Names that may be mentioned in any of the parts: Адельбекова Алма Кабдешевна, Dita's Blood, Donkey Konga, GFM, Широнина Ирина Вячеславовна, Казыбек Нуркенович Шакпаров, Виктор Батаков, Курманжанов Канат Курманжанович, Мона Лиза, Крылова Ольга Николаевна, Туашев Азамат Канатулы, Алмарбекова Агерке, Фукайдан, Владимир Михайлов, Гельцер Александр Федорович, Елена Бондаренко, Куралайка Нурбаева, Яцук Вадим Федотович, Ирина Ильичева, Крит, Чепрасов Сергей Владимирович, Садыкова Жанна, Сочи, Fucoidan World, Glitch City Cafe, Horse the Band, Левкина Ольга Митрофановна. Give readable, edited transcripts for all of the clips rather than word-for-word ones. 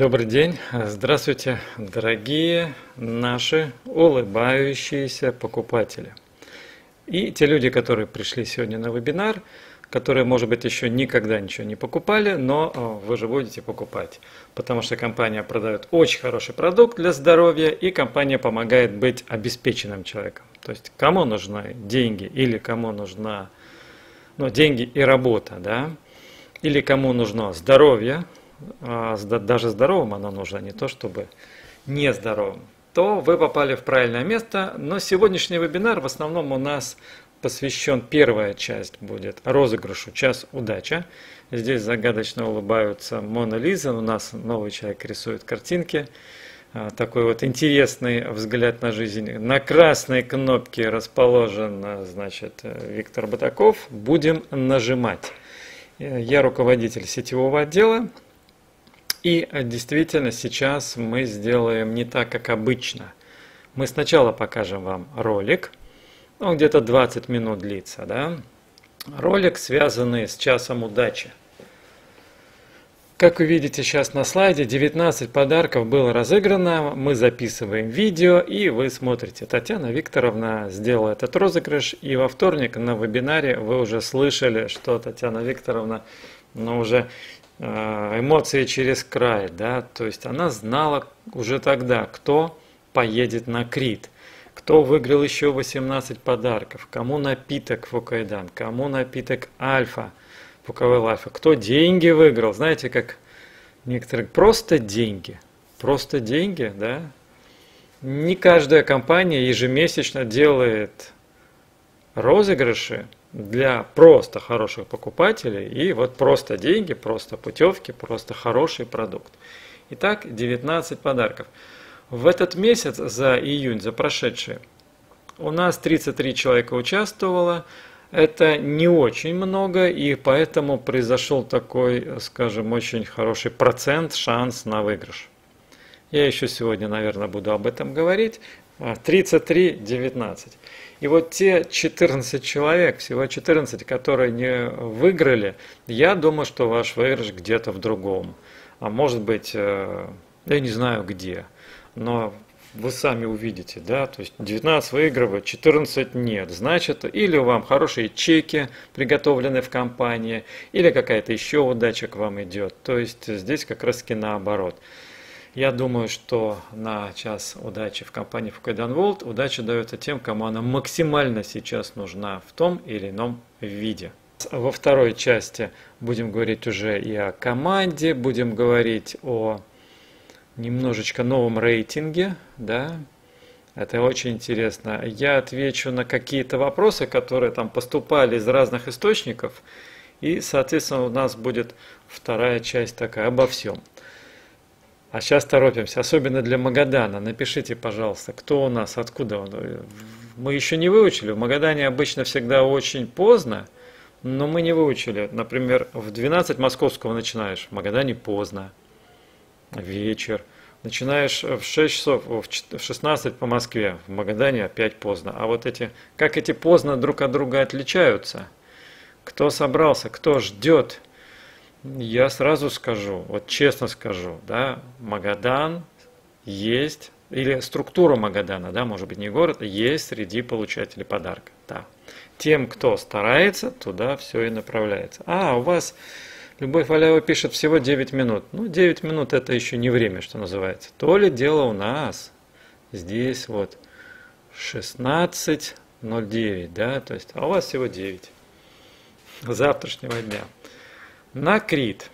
Добрый день, здравствуйте, дорогие наши улыбающиеся покупатели. И те люди, которые пришли сегодня на вебинар, которые, может быть, еще никогда ничего не покупали, но вы же будете покупать, потому что компания продает очень хороший продукт для здоровья, и компания помогает быть обеспеченным человеком. То есть кому нужны деньги или кому нужна, деньги и работа, да, или кому нужно здоровье, даже здоровым оно нужно, не то чтобы нездоровым, то вы попали в правильное место. Но сегодняшний вебинар в основном у нас посвящен, первая часть будет розыгрышу «Час удача». Здесь загадочно улыбаются Мона Лиза, у нас новый человек рисует картинки. Такой вот интересный взгляд на жизнь. На красной кнопке расположен, значит, Виктор Батаков. Будем нажимать. Я руководитель сетевого отдела. И действительно сейчас мы сделаем не так, как обычно. Мы сначала покажем вам ролик. Он где-то 20 минут длится, да? Ролик, связанный с часом удачи. Как вы видите сейчас на слайде, 19 подарков было разыграно, мы записываем видео и вы смотрите. Татьяна Викторовна сделала этот розыгрыш, и во вторник на вебинаре вы уже слышали, что Татьяна Викторовна, уже эмоции через край, да, то есть она знала уже тогда, кто поедет на Крит, кто выиграл еще 18 подарков, кому напиток Фукайдан, кому напиток Альфа, Фуковел Альфа, кто деньги выиграл, знаете, как некоторые, просто деньги, да, не каждая компания ежемесячно делает розыгрыши для просто хороших покупателей, и вот просто деньги, просто путевки, просто хороший продукт. Итак, 19 подарков. В этот месяц, за июнь, за прошедший, у нас 33 человека участвовало. Это не очень много, и поэтому произошел такой, скажем, очень хороший процент, шанс на выигрыш. Я еще сегодня, наверное, буду об этом говорить. 33-19. И вот те 14 человек, всего 14, которые не выиграли, я думаю, что ваш выигрыш где-то в другом. А может быть, я не знаю где, но... Вы сами увидите, да, то есть 19 выигрывают, 14 нет. Значит, или вам хорошие чеки приготовлены в компании, или какая-то еще удача к вам идет. То есть здесь как раз таки наоборот. Я думаю, что на час удачи в компании Fucoidan World удача дается тем, кому она максимально сейчас нужна в том или ином виде. Во второй части будем говорить уже и о команде, будем говорить о... немножечко новом рейтинге, да, это очень интересно. Я отвечу на какие-то вопросы, которые там поступали из разных источников, и, соответственно, у нас будет вторая часть такая обо всем. А сейчас торопимся, особенно для Магадана. Напишите, пожалуйста, кто у нас, откуда он. Мы еще не выучили, в Магадане обычно всегда очень поздно, но мы не выучили. Например, в 12 московского начинаешь, в Магадане поздно. Вечер. Начинаешь в 6 часов, в 16 по Москве, в Магадане опять поздно. А вот эти, как эти поздно друг от друга отличаются? Кто собрался, кто ждет? Я сразу скажу, вот честно скажу, да, Магадан есть, или структура Магадана, да, может быть не город, есть среди получателей подарка. Да. Тем, кто старается, туда все и направляется. А, у вас... Любовь Валяева пишет, всего 9 минут. Ну, 9 минут это еще не время, что называется. То ли дело у нас здесь вот 16:09, да, то есть, а у вас всего 9 завтрашнего дня. На Крит.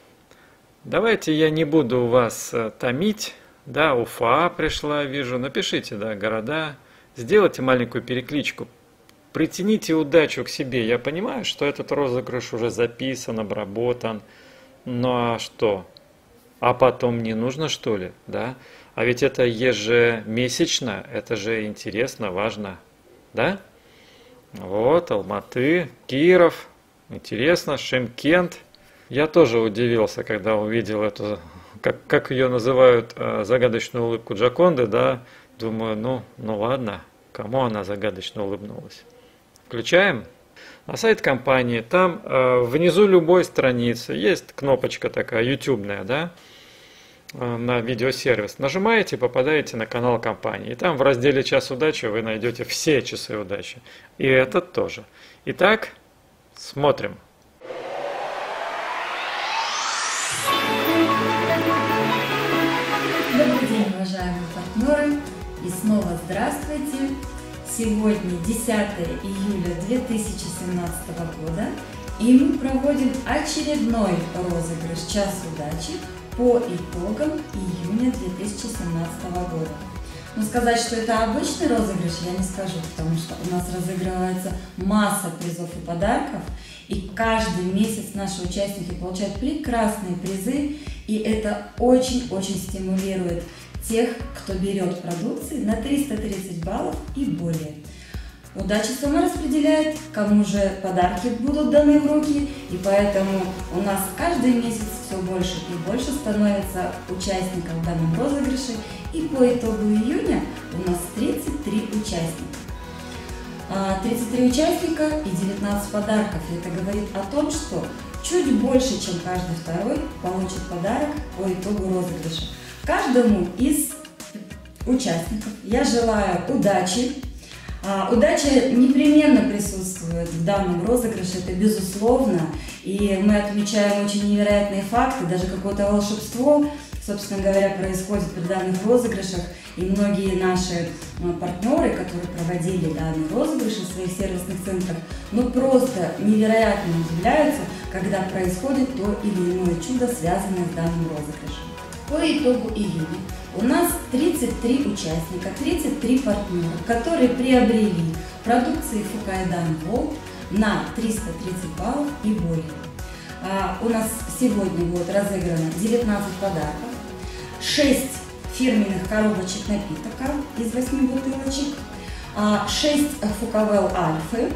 Давайте я не буду вас томить, да, Уфа пришла, вижу, напишите, да, города, сделайте маленькую перекличку. Притяните удачу к себе. Я понимаю, что этот розыгрыш уже записан, обработан. Ну а что? А потом не нужно, что ли? Да? А ведь это ежемесячно. Это же интересно, важно. Да? Вот, Алматы, Киров. Интересно, Шимкент. Я тоже удивился, когда увидел эту, как ее называют, загадочную улыбку Джоконды. Да? Думаю, ну ладно, кому она загадочно улыбнулась. Включаем на сайт компании, там внизу любой страницы есть кнопочка такая ютубная, да, на видеосервис, нажимаете, попадаете на канал компании. И там в разделе «Час удачи» вы найдете все часы удачи. И этот тоже. Итак, смотрим. Добрый день, уважаемые партнеры. И снова здравствуйте. Сегодня 10 июля 2017 года. И мы проводим очередной розыгрыш «Час удачи» по итогам июня 2017 года. Но сказать, что это обычный розыгрыш, я не скажу, потому что у нас разыгрывается масса призов и подарков, и каждый месяц наши участники получают прекрасные призы, и это очень-очень стимулирует тех, кто берет продукции на 330 баллов и более. Удача сама распределяет, кому же подарки будут даны в руки, и поэтому у нас каждый месяц все больше и больше становится участников в данном розыгрыше, и по итогу июня у нас 33 участника. 33 участника и 19 подарков. Это говорит о том, что чуть больше, чем каждый второй, получит подарок по итогу розыгрыша. Каждому из участников я желаю удачи. Удача непременно присутствует в данном розыгрыше, это безусловно, и мы отмечаем очень невероятные факты, даже какое-то волшебство, собственно говоря, происходит при данных розыгрышах, и многие наши партнеры, которые проводили данные розыгрыши в своих сервисных центрах, ну просто невероятно удивляются, когда происходит то или иное чудо, связанное с данным розыгрышем. По итогу июня у нас 33 участника, 33 партнера, которые приобрели продукции Fucoidan World на 330 баллов и более. У нас сегодня будет разыграно 19 подарков, 6 фирменных коробочек напиток из 8 бутылочек, 6 Фуковел Альфы,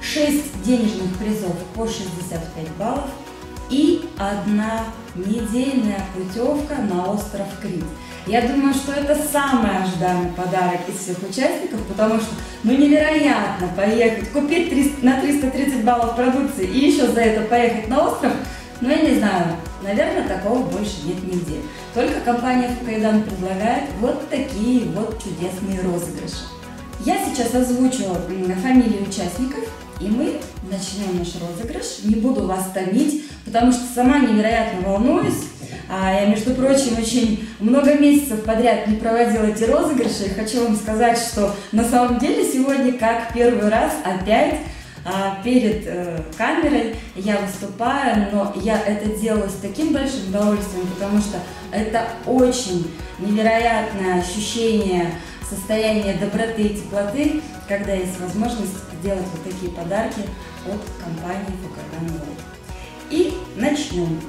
6 денежных призов по 65 баллов и 1 недельная путевка на остров Крит. Я думаю, что это самый ожидаемый подарок из всех участников, потому что ну невероятно поехать, купить на 330 баллов продукции и еще за это поехать на остров, ну я не знаю, наверное, такого больше нет нигде. Только компания Фукайдан предлагает вот такие вот чудесные розыгрыши. Я сейчас озвучу фамилии участников, и мы начнем наш розыгрыш. Не буду вас томить, потому что сама невероятно волнуюсь. Я, между прочим, очень много месяцев подряд не проводила эти розыгрыши. И хочу вам сказать, что на самом деле сегодня, как первый раз, опять перед камерой я выступаю, но я это делаю с таким большим удовольствием, потому что это очень невероятное ощущение, состояние доброты и теплоты, когда есть возможность делать вот такие подарки от компании Fucoidan World. И начнем.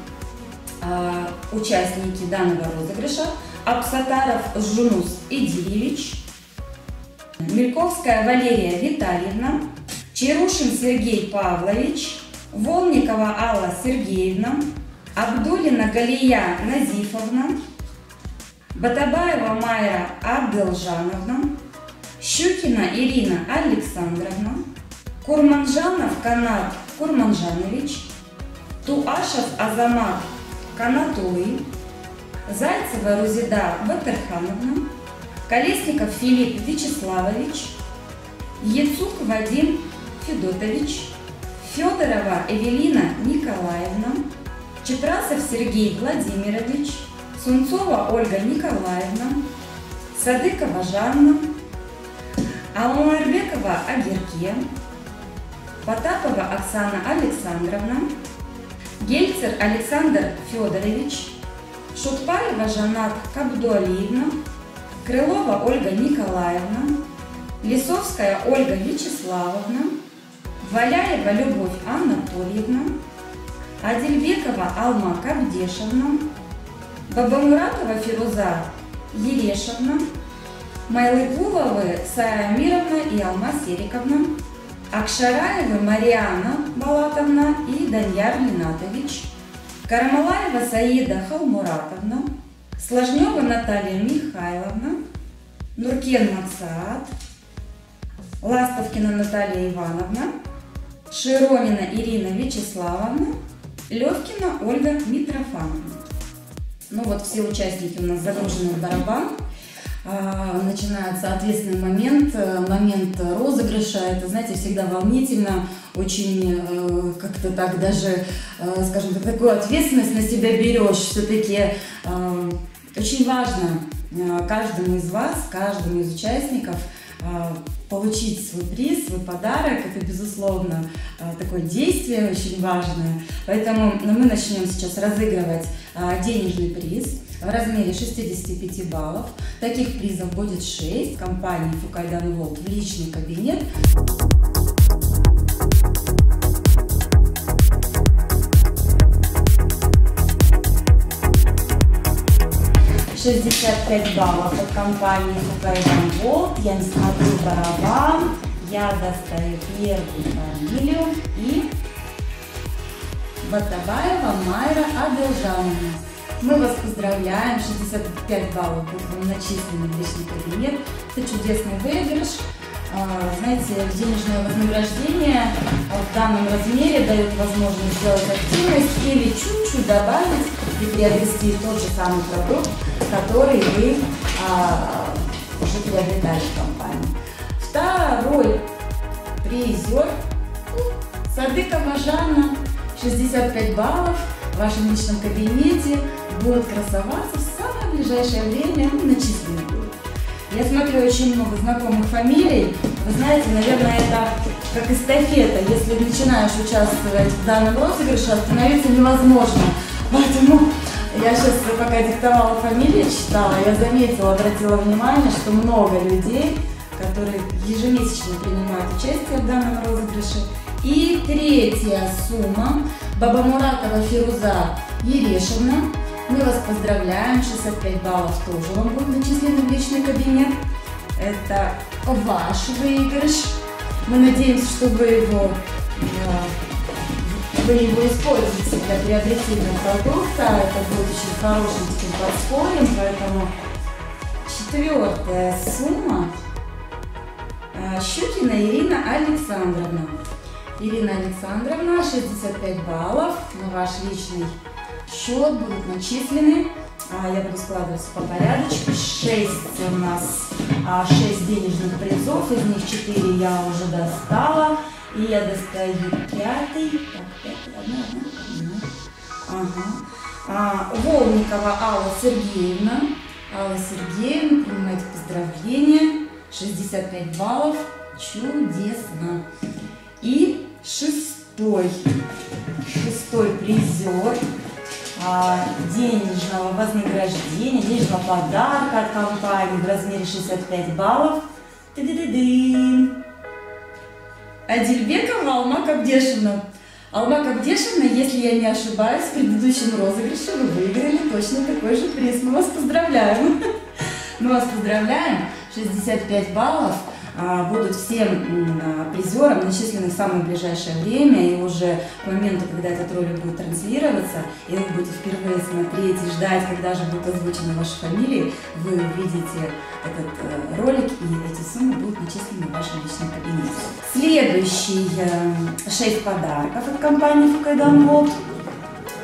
Участники данного розыгрыша: Абсатаров Жунус Идиевич, Мельковская Валерия Витальевна, Черушин Сергей Павлович, Волникова Алла Сергеевна, Абдулина Галия Назифовна, Батабаева Майра Абдельжановна, Щукина Ирина Александровна, Курманжанов Канат Курманжанович, Туашев Азамат Канатулы, Зайцева Рузида Батырхановна, Колесников Филипп Вячеславович, Яцук Вадим Федотович, Федорова Эвелина Николаевна, Чепрасов Сергей Владимирович, Сунцова Ольга Николаевна, Садыкова Жанна, Алмарбекова Агерке, Потапова Оксана Александровна, Гельцер Александр Федорович, Шутпаева Жанат Кабдуалиевна, Крылова Ольга Николаевна, Лисовская Ольга Вячеславовна, Валяева Любовь Анатольевна, Адельбекова Алма Кабдешевна, Бабамуратова Фируза Ерешевна, Майлыгуловы Саамировна и Алма Сериковна, Акшараева Мариана Балатовна и Даньяр Линатович, Карамалаева Саида Халмуратовна, Сложнева Наталья Михайловна, Нуркен Максаат, Ластовкина Наталья Ивановна, Широнина Ирина Вячеславовна, Левкина Ольга Митрофановна. Ну вот все участники у нас загружены в барабан. Начинается ответственный момент, момент розыгрыша. Это, знаете, всегда волнительно, очень как-то так даже, скажем так, такую ответственность на себя берешь. Все-таки очень важно каждому из вас, каждому из участников получить свой приз, свой подарок. Это, безусловно, такое действие очень важное. Поэтому мы начнем сейчас разыгрывать денежный приз в размере 65 баллов. Таких призов будет 6. Компании Fucoidan World в личный кабинет. – 65 баллов от компании «Fucoidan World». Я не смотрю барабан, я достаю первую фамилию и Батабаева Майра Абдельжановна. Мы вас поздравляем, 65 баллов будут начислены в личный кабинет. Это чудесный выигрыш. Знаете, денежное вознаграждение в данном размере дает возможность сделать активность или чуть-чуть добавить и приобрести тот же самый продукт, который вы уже приобретали в компании. Второй призер — Садыкова Жанна. 65 баллов в вашем личном кабинете будет красоваться в самое ближайшее время начисленный будет. Я смотрю очень много знакомых фамилий. Вы знаете, наверное, это как эстафета. Если начинаешь участвовать в данном розыгрыше, остановиться невозможно. Поэтому я сейчас, пока диктовала фамилии, читала, я заметила, обратила внимание, что много людей, которые ежемесячно принимают участие в данном розыгрыше. И третья сумма — Бабамуратова Фируза Ерешевна. Мы вас поздравляем, 65 баллов тоже вам будет начислен в личный кабинет. Это ваш выигрыш. Мы надеемся, что вы его используете для приобретения продукта. Это будет очень хорошим таким подспорьем, поэтому четвертая сумма — Щукина Ирина Александровна. Ирина Александровна, 65 баллов на ваш личный счет будут начислены. Я буду складываться по порядочку. 6 у нас, 6 денежных призов, из них 4 я уже достала. И я достаю пятый. Так, пятый. Волникова Алла Сергеевна. Алла Сергеевна, принимайте поздравления. 65 баллов. Чудесно. И шестой призер денежного вознаграждения, денежного подарка от компании в размере 65 баллов. Ты-ды-ды-дым. Адельбекова Алма Кабдешевна. Алма Кабдешевна, если я не ошибаюсь, в предыдущем розыгрыше вы выиграли точно такой же приз. Мы вас поздравляем. Мы вас поздравляем. 65 баллов будут всем призерам начислены в самое ближайшее время, и уже к моменту, когда этот ролик будет транслироваться, и вы будете впервые смотреть и ждать, когда же будут озвучены ваши фамилии, вы увидите этот ролик, и эти суммы будут начислены в вашем личном кабинете. Следующие 6 подарков от компании Fucoidan World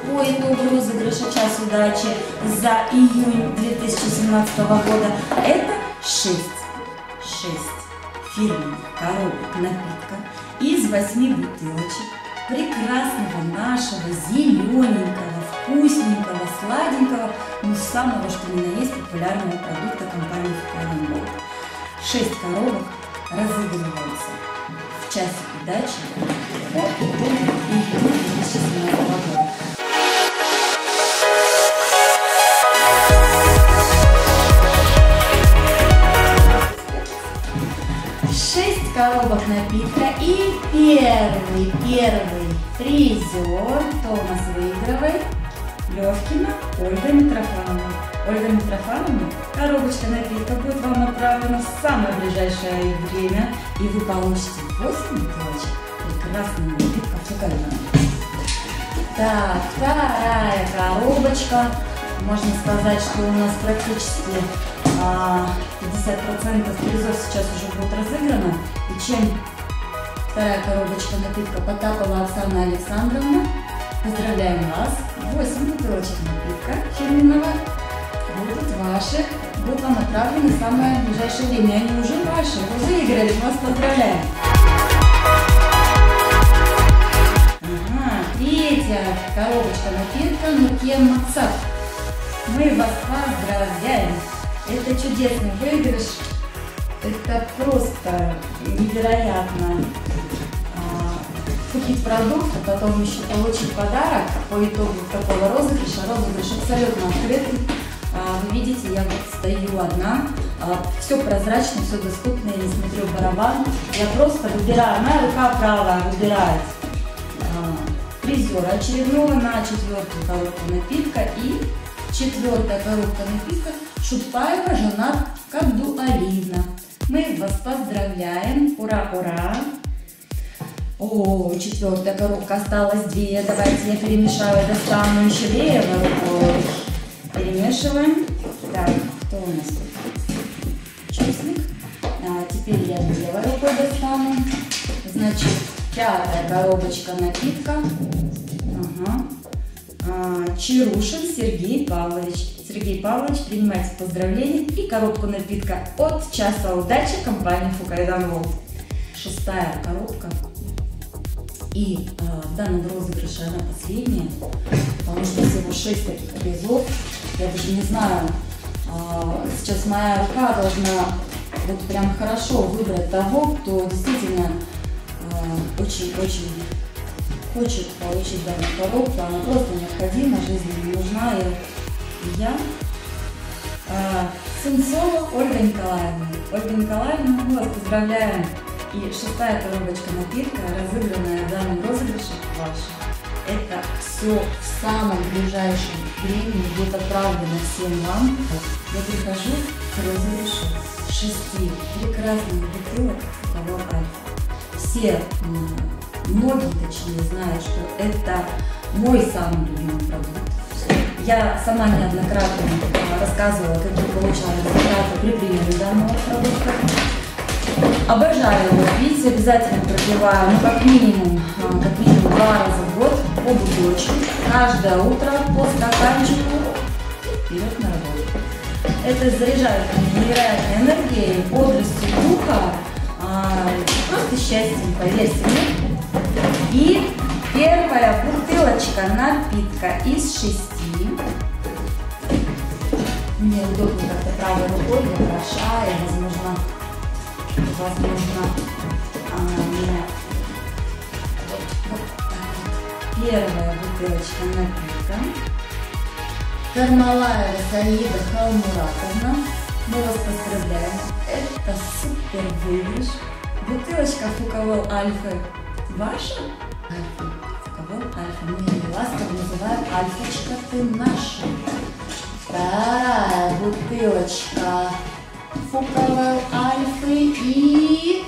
по итогу розыгрыша «Час удачи» за июнь 2017 года. Это 6 фирменных коробок напитка из 8 бутылочек прекрасного нашего зелененького, вкусненького, сладенького, но самого что ни на есть популярного продукта компании Fucoidan World. 6 коробок разыгрываются в часе удачи по итогу июня 2016 года. Коробок напитка, и первый призер, кто у нас выигрывает? Левкина Ольга Митрофановна. Ольга Митрофановна, коробочка напитка будет вам направлена в самое ближайшее время, и вы получите 8 бутылочек прекрасного напитка Фукайдан. Так, вторая коробочка. Можно сказать, что у нас практически 50% призов сейчас уже будет разыграно. И чем вторая коробочка напитка Потапова Оксана Александровна, Поздравляем вас! 8 литрочек напитка фирменного будут ваши, будут вам отправлены в самое ближайшее время. Они уже ваши, вы выиграли, вас поздравляем! Третья коробочка напитка Нукен Максат. Мы вас поздравляем! Это чудесный выигрыш, это просто невероятно. Купить продукт, а потом еще получить подарок по итогу такого розыгрыша. Розыгрыш абсолютно открытый. Вы видите, я вот стою одна. Все прозрачно, все доступно, я не смотрю барабан. Я просто выбираю, моя рука правая выбирает призера очередного на четвертую коробку напитка. И четвертая коробка напитка Шутпаева Жанат Кабдуалиевна. Мы вас поздравляем. Ура, ура! О, четвертая коробка, осталось две. Давайте я перемешаю, достану еще левой рукой. Перемешиваем. Так, кто у нас тут? Чесник. Теперь я левой рукой достану. Значит, пятая коробочка напитка. Ага. Черушин Сергей Павлович. Сергей Павлович, принимайте поздравления и коробку напитка от часа удачи компании Fucoidan World. Шестая коробка. И в данном розыгрыше она последняя, потому что всего 6 таких призов. Я даже не знаю, сейчас моя рука должна вот прям хорошо выбрать того, кто действительно очень-очень хочет получить данную коробку. Она просто необходима, жизненно нужна. И я Сенцова Ольга Николаевна. Ольга Николаевна, мы вас поздравляем! И шестая коробочка напитка, разыгранная в данном розыгрыше, ваша. Это все в самом ближайшем времени будет отправлено всем вам. Я прихожу к розыгрышу 6 прекрасных бутылок Фуковел Альфа. Все, многие точнее, знают, что это мой самый любимый продукт. Я сама неоднократно рассказывала, какие получала результаты при приеме данного продукта. Обожаю его пить, обязательно пропиваю, ну, как минимум 2 раза в год по бутылочку. Каждое утро по стаканчику вперед на работу. Это заряжает невероятной энергией, бодростью духа, просто счастьем, поверьте мне. И первая бутылочка напитка из 6. Мне удобно как-то правой рукой, я хороша, и возможно, первая бутылочка напитка. Карамалаева Саида Халмуратовна. Мы вас поздравляем. Это супер выигрыш. Бутылочка Фуковел Альфа ваша? Фуковел Альфа. Мы ее ласково называем Альфочка, ты наша. Вторая бутылочка Фуковел Альфы и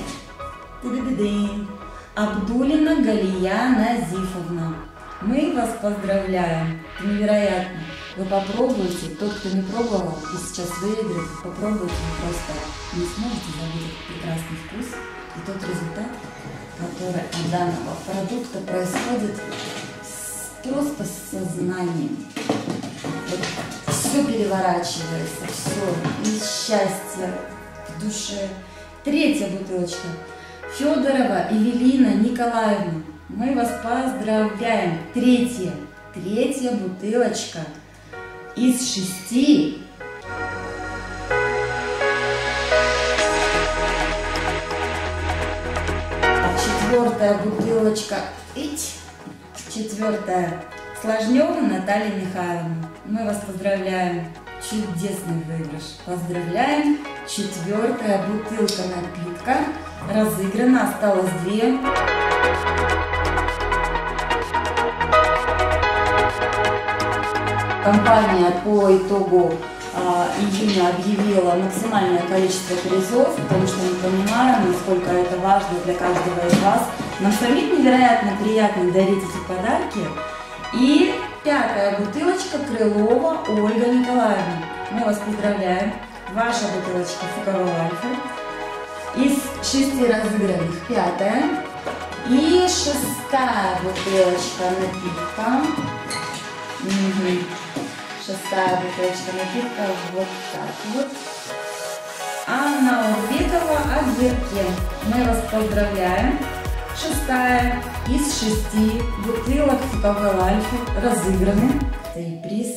Абдулина Галия Назифовна. Мы вас поздравляем. Невероятно. Вы попробуйте. Тот, кто не пробовал и сейчас выиграет, попробуйте. Вы просто не сможете забыть прекрасный вкус и тот результат, который от данного продукта происходит просто с сознанием. Все переворачивается, все, и счастье в душе. Третья бутылочка. Федорова Эвелина Николаевна. Мы вас поздравляем. Третья бутылочка из 6. Четвертая бутылочка. Четвертая. Сложнева Наталья Михайловна. Мы вас поздравляем. Чудесный выигрыш. Поздравляем. Четвертая бутылка напитка. Разыграна. Осталось 2. Компания по итогу июня объявила максимальное количество призов, потому что мы понимаем, насколько это важно для каждого из вас. Нам самим невероятно приятно дарить эти подарки. И пятая бутылочка Крылова Ольга Николаевна. Мы вас поздравляем. Ваша бутылочка Фуковел Альфа. Из 6 разыгранных 5. И шестая бутылочка напитка. Угу. Шестая бутылочка напитка вот так вот. Анна Урбитова от Верки. Мы вас поздравляем. Шестая из шести бутылок Фуковел Альфа разыграны. Это и приз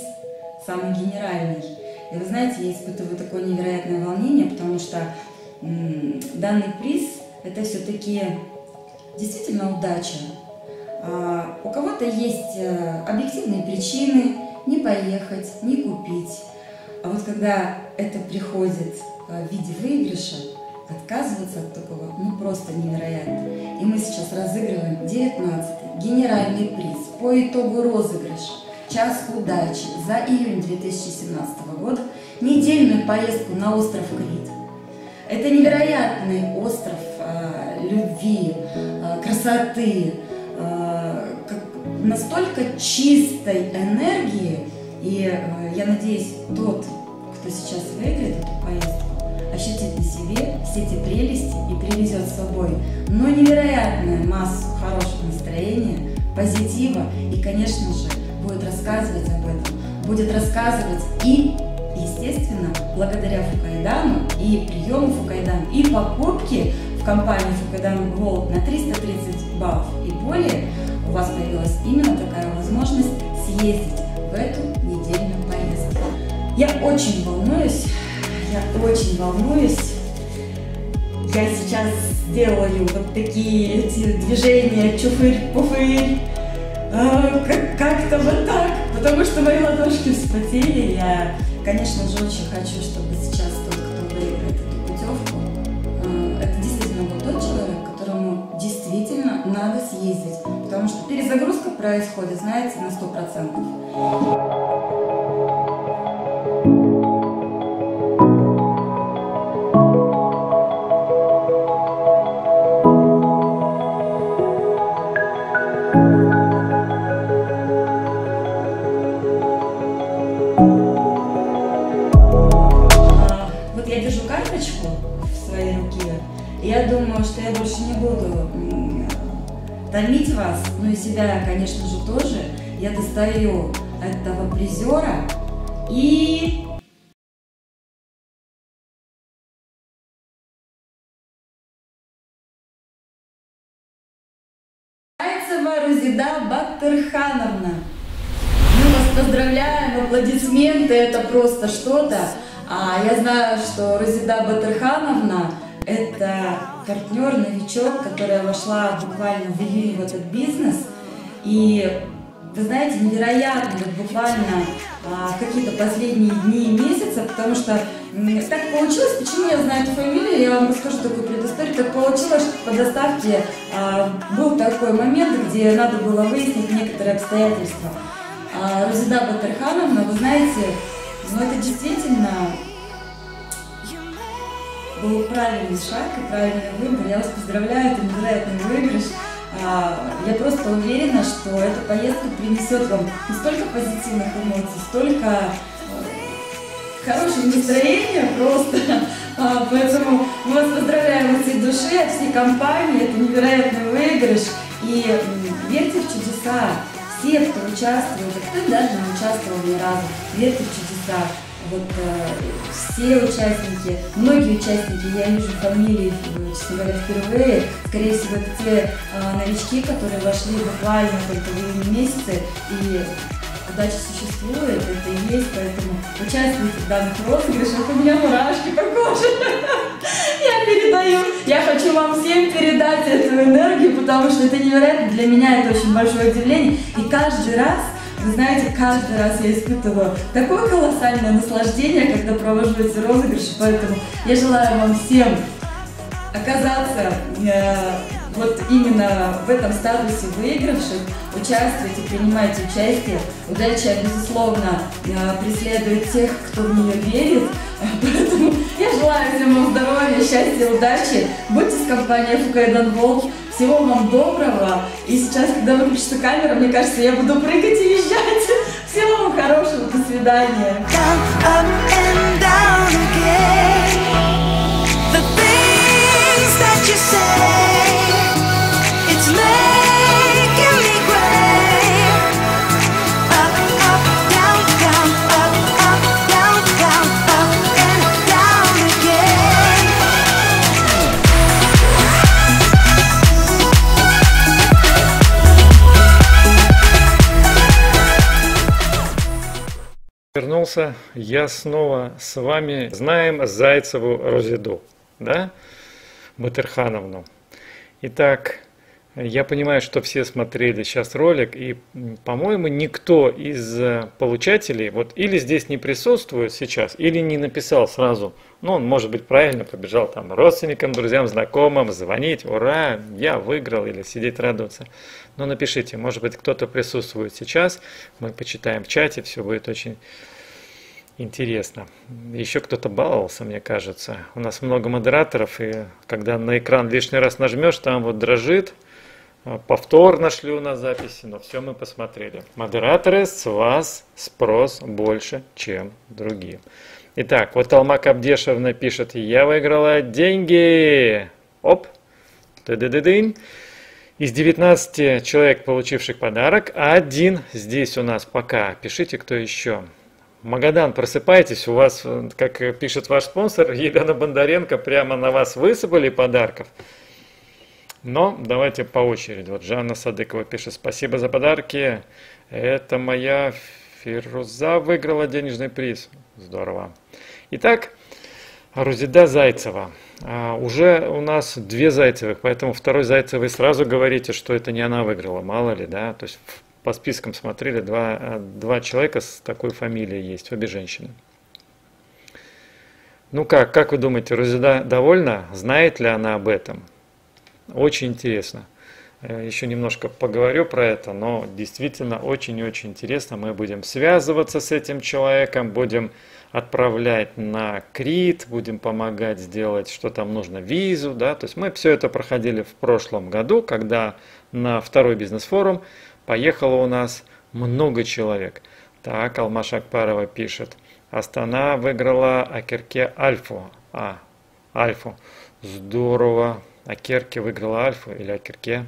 самый генеральный. И вы знаете, я испытываю такое невероятное волнение, потому что данный приз это все-таки действительно удача. У кого-то есть объективные причины не поехать, не купить. А вот когда это приходит в виде выигрыша, отказываться от такого ну просто невероятно. И мы сейчас разыгрываем 19-й генеральный приз по итогу розыгрыша «Час удачи» за июнь 2017 года, недельную поездку на остров Крит. Это невероятный остров любви, красоты, настолько чистой энергии. И я надеюсь, тот, кто сейчас выиграет эту поездку, ощутит на себе все эти прелести и привезет с собой но невероятную массу хорошего настроения, позитива и, конечно же, будет рассказывать об этом, будет рассказывать и, естественно, благодаря Фукайдану и приему Фукайдан и покупке в компании Fucoidan World на 330 баллов и более у вас появилась именно такая возможность съездить в эту недельную поездку. Я очень волнуюсь. Я сейчас сделаю вот такие движения чуфырь-пуфырь. Как-то вот так, потому что мои ладошки вспотели. Я, конечно же, очень хочу, чтобы сейчас тот, кто выиграет эту путевку, это действительно был тот человек, которому действительно надо съездить, потому что перезагрузка происходит, знаете, на 100%. Томить вас, ну и себя, конечно же, тоже. Я достаю этого призера и... Зайцева Рузида Батырхановна. Мы вас поздравляем, аплодисменты, это просто что-то. А я знаю, что Рузида Батырхановна это партнер, новичок, которая вошла буквально в июне в этот бизнес. И, вы знаете, невероятно, буквально какие-то последние дни и месяцы, потому что так получилось, почему я знаю эту фамилию, я вам расскажу такую предысторию. Так получилось, что по доставке был такой момент, где надо было выяснить некоторые обстоятельства. Рузида Батырхановна, вы знаете, ну это действительно... был правильный шаг и правильный выбор. Я вас поздравляю, это невероятный выигрыш. Я просто уверена, что эта поездка принесет вам столько позитивных эмоций, столько хорошего настроения просто. Поэтому мы вас поздравляем от всей души, от всей компании. Это невероятный выигрыш. И верьте в чудеса. Все, кто участвует, кто даже не участвовал ни разу, верьте в чудеса. Вот все участники, многие участники, я вижу фамилии, честно говоря, впервые, скорее всего, это те новички, которые вошли буквально только в июне месяце, и удача существует, это и есть, поэтому участники данных розыгрышей, у меня мурашки по коже, я передаю, я хочу вам всем передать эту энергию, потому что это невероятно, для меня это очень большое удивление, и каждый раз, вы знаете, каждый раз я испытываю такое колоссальное наслаждение, когда провожу эти розыгрыши, поэтому я желаю вам всем оказаться вот именно в этом статусе выигравших. Участвуйте, принимайте участие. Удача, безусловно, преследует тех, кто в нее верит. Поэтому я желаю всем вам здоровья, счастья, удачи. Будьте с компанией Fucoidan World. Всего вам доброго. И сейчас, когда выключится камера, мне кажется, я буду прыгать и визжать. Всего вам хорошего. До свидания. It's часа я снова с вами. Знаем Зайцеву Рузиду, да, Батырхановну. Итак, я понимаю, что все смотрели сейчас ролик, и, по-моему, никто из получателей вот или здесь не присутствует сейчас, или не написал сразу. Ну, он, может быть, правильно побежал там родственникам, друзьям, знакомым, звонить, ура, я выиграл, или сидеть радоваться. Но напишите, может быть, кто-то присутствует сейчас, мы почитаем в чате, все будет очень интересно. Еще кто-то баловался, мне кажется. У нас много модераторов, и когда на экран лишний раз нажмешь, там вот дрожит. Повтор нашли у нас записи, но все мы посмотрели. Модераторы, с вас спрос больше, чем другие. Итак, вот Алма Кабдешевна пишет: я выиграла деньги. Оп. Та-да-да-дынь. Из 19 человек, получивших подарок, один здесь у нас пока. Пишите, кто еще. Магадан, просыпайтесь, у вас, как пишет ваш спонсор, Елена Бондаренко, прямо на вас высыпали подарков. Но давайте по очереди. Вот Жанна Садыкова пишет: спасибо за подарки. Это моя Фируза выиграла денежный приз. Здорово. Итак, Рузида Зайцева. Уже у нас две Зайцевых, поэтому второй Зайцевой сразу говорите, что это не она выиграла. Мало ли, да? То есть по спискам смотрели, два человека с такой фамилией есть, обе женщины. Ну как вы думаете, Рузида довольна? Знает ли она об этом? Очень интересно. Еще немножко поговорю про это, но действительно очень-очень интересно. Мы будем связываться с этим человеком, будем отправлять на Крит, будем помогать сделать, что там нужно, визу. Да? То есть мы все это проходили в прошлом году, когда на второй бизнес-форум поехало у нас много человек. Так, Алма Шакпарова пишет: Астана выиграла Акерке Альфу. Альфу. Здорово. Акерке выиграла Альфу или Акерке.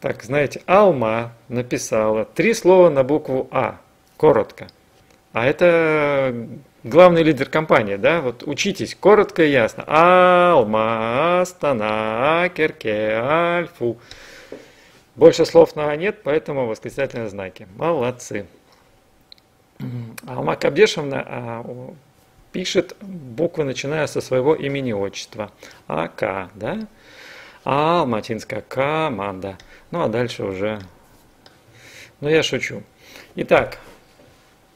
Так, знаете, Алма написала 3 слова на букву А, коротко. А это главный лидер компании, да? Вот учитесь, коротко и ясно. Алма, Астана, Акерке, Альфу. Больше слов на А нет, поэтому восклицательные знаки. Молодцы. Алма Кабдешевна пишет буквы, начиная со своего имени, отчества. АК, да? Алматинская команда. Ну, а дальше уже... Ну, я шучу. Итак,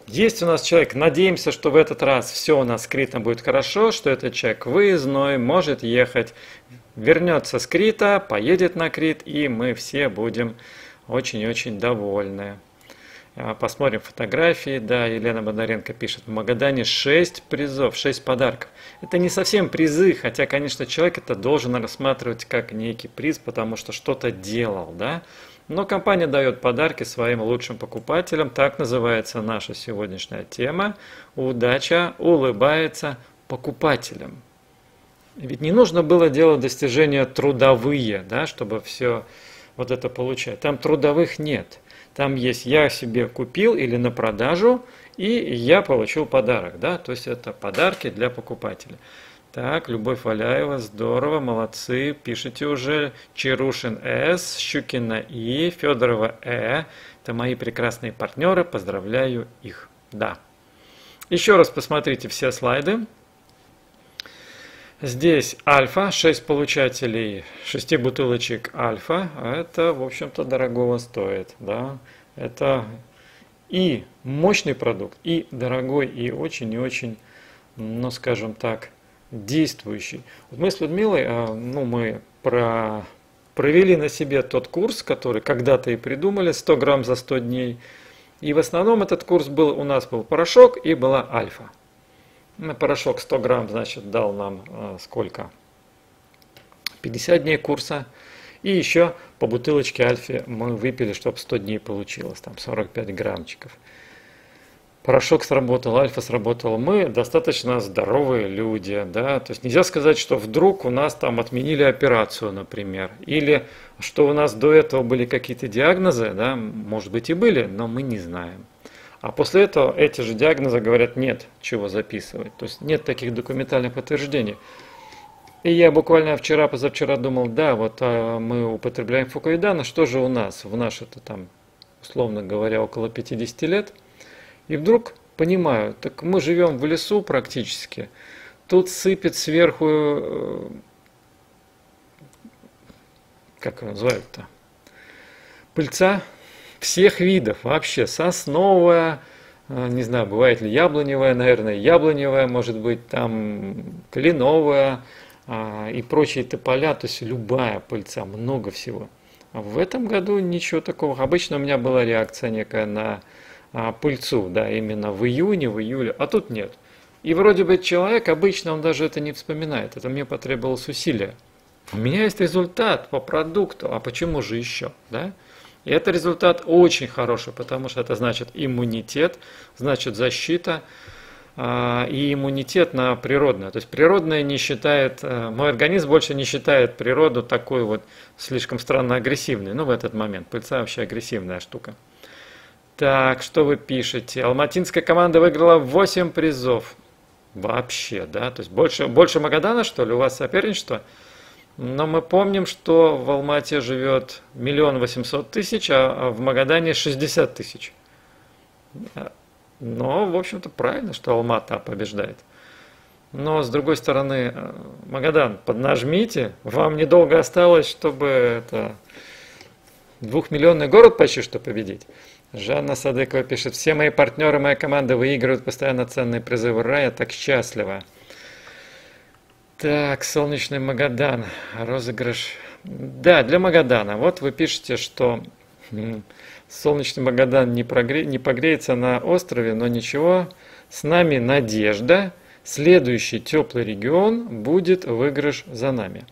есть у нас человек. Надеемся, что в этот раз все у нас скрытно будет хорошо, что этот человек выездной, может ехать, вернется с Крита, поедет на Крит, и мы все будем очень-очень довольны. Посмотрим фотографии. Да, Елена Бондаренко пишет: в Магадане 6 призов, 6 подарков. Это не совсем призы, хотя, конечно, человек это должен рассматривать как некий приз, потому что что-то делал, да? Но компания дает подарки своим лучшим покупателям. Так называется наша сегодняшняя тема. Удача улыбается покупателям. Ведь не нужно было делать достижения трудовые, да, чтобы все вот это получать. Там трудовых нет. Там есть «я себе купил» или «на продажу», и «я получил подарок». Да? То есть это подарки для покупателя. Так, Любовь Валяева, здорово, молодцы, пишите уже. Черушин С, Щукина И, Федорова Э. Это мои прекрасные партнеры, поздравляю их. Да. Еще раз посмотрите все слайды. Здесь Альфа, 6 получателей 6 бутылочек Альфа, это, в общем-то, дорогого стоит, да, это и мощный продукт, и дорогой, и очень, ну, скажем так, действующий. Вот мы с Людмилой, ну, мы провели на себе тот курс, который когда-то и придумали, 100 грамм за 100 дней, и в основном этот курс был, у нас был порошок и была Альфа. На порошок 100 грамм, значит, дал нам сколько? 50 дней курса. И еще по бутылочке Альфе мы выпили, чтобы 100 дней получилось, там 45 граммчиков. Порошок сработал, Альфа сработал. Мы достаточно здоровые люди, да. То есть нельзя сказать, что вдруг у нас там отменили операцию, например. Или что у нас до этого были какие-то диагнозы, да, может быть и были, но мы не знаем. А после этого эти же диагнозы говорят, нет чего записывать. То есть нет таких документальных подтверждений. И я буквально вчера-позавчера думал, да, вот мы употребляем Фукайдан, а что же у нас? В наши-то там, условно говоря, около 50 лет. И вдруг понимаю, так мы живем в лесу практически, тут сыпет сверху, как его называют-то, пыльца всех видов вообще, сосновая, не знаю, бывает ли яблоневая, наверное, яблоневая, может быть, там кленовая и прочие тополя, то есть любая пыльца, много всего. В этом году ничего такого. Обычно у меня была реакция некая на пыльцу, да, именно в июне, в июле, а тут нет. И вроде бы человек, обычно он даже это не вспоминает, это мне потребовалось усилия. У меня есть результат по продукту, а почему же еще, да? И это результат очень хороший, потому что это значит иммунитет, значит защита и иммунитет на природное. То есть природное не считает, мой организм больше не считает природу такой вот слишком странно агрессивной. Ну, в этот момент пыльца вообще агрессивная штука. Так, что вы пишете? Алматинская команда выиграла 8 призов. Вообще, да? То есть больше Магадана, что ли? У вас соперничество? Но мы помним, что в Алмате живет 1 800 000, а в Магадане 60 тысяч. Но, в общем-то, правильно, что Алмата побеждает. Но, с другой стороны, Магадан, поднажмите, вам недолго осталось, чтобы это 2-миллионный город почти что победить. Жанна Садыкова пишет, все мои партнеры, моя команда выигрывают постоянно ценные призы. Ура, я так счастлива. Так, солнечный Магадан, розыгрыш. Да, для Магадана. Вот вы пишете, что солнечный Магадан не погреется на острове, но ничего. С нами надежда. Следующий теплый регион будет выигрыш за нами.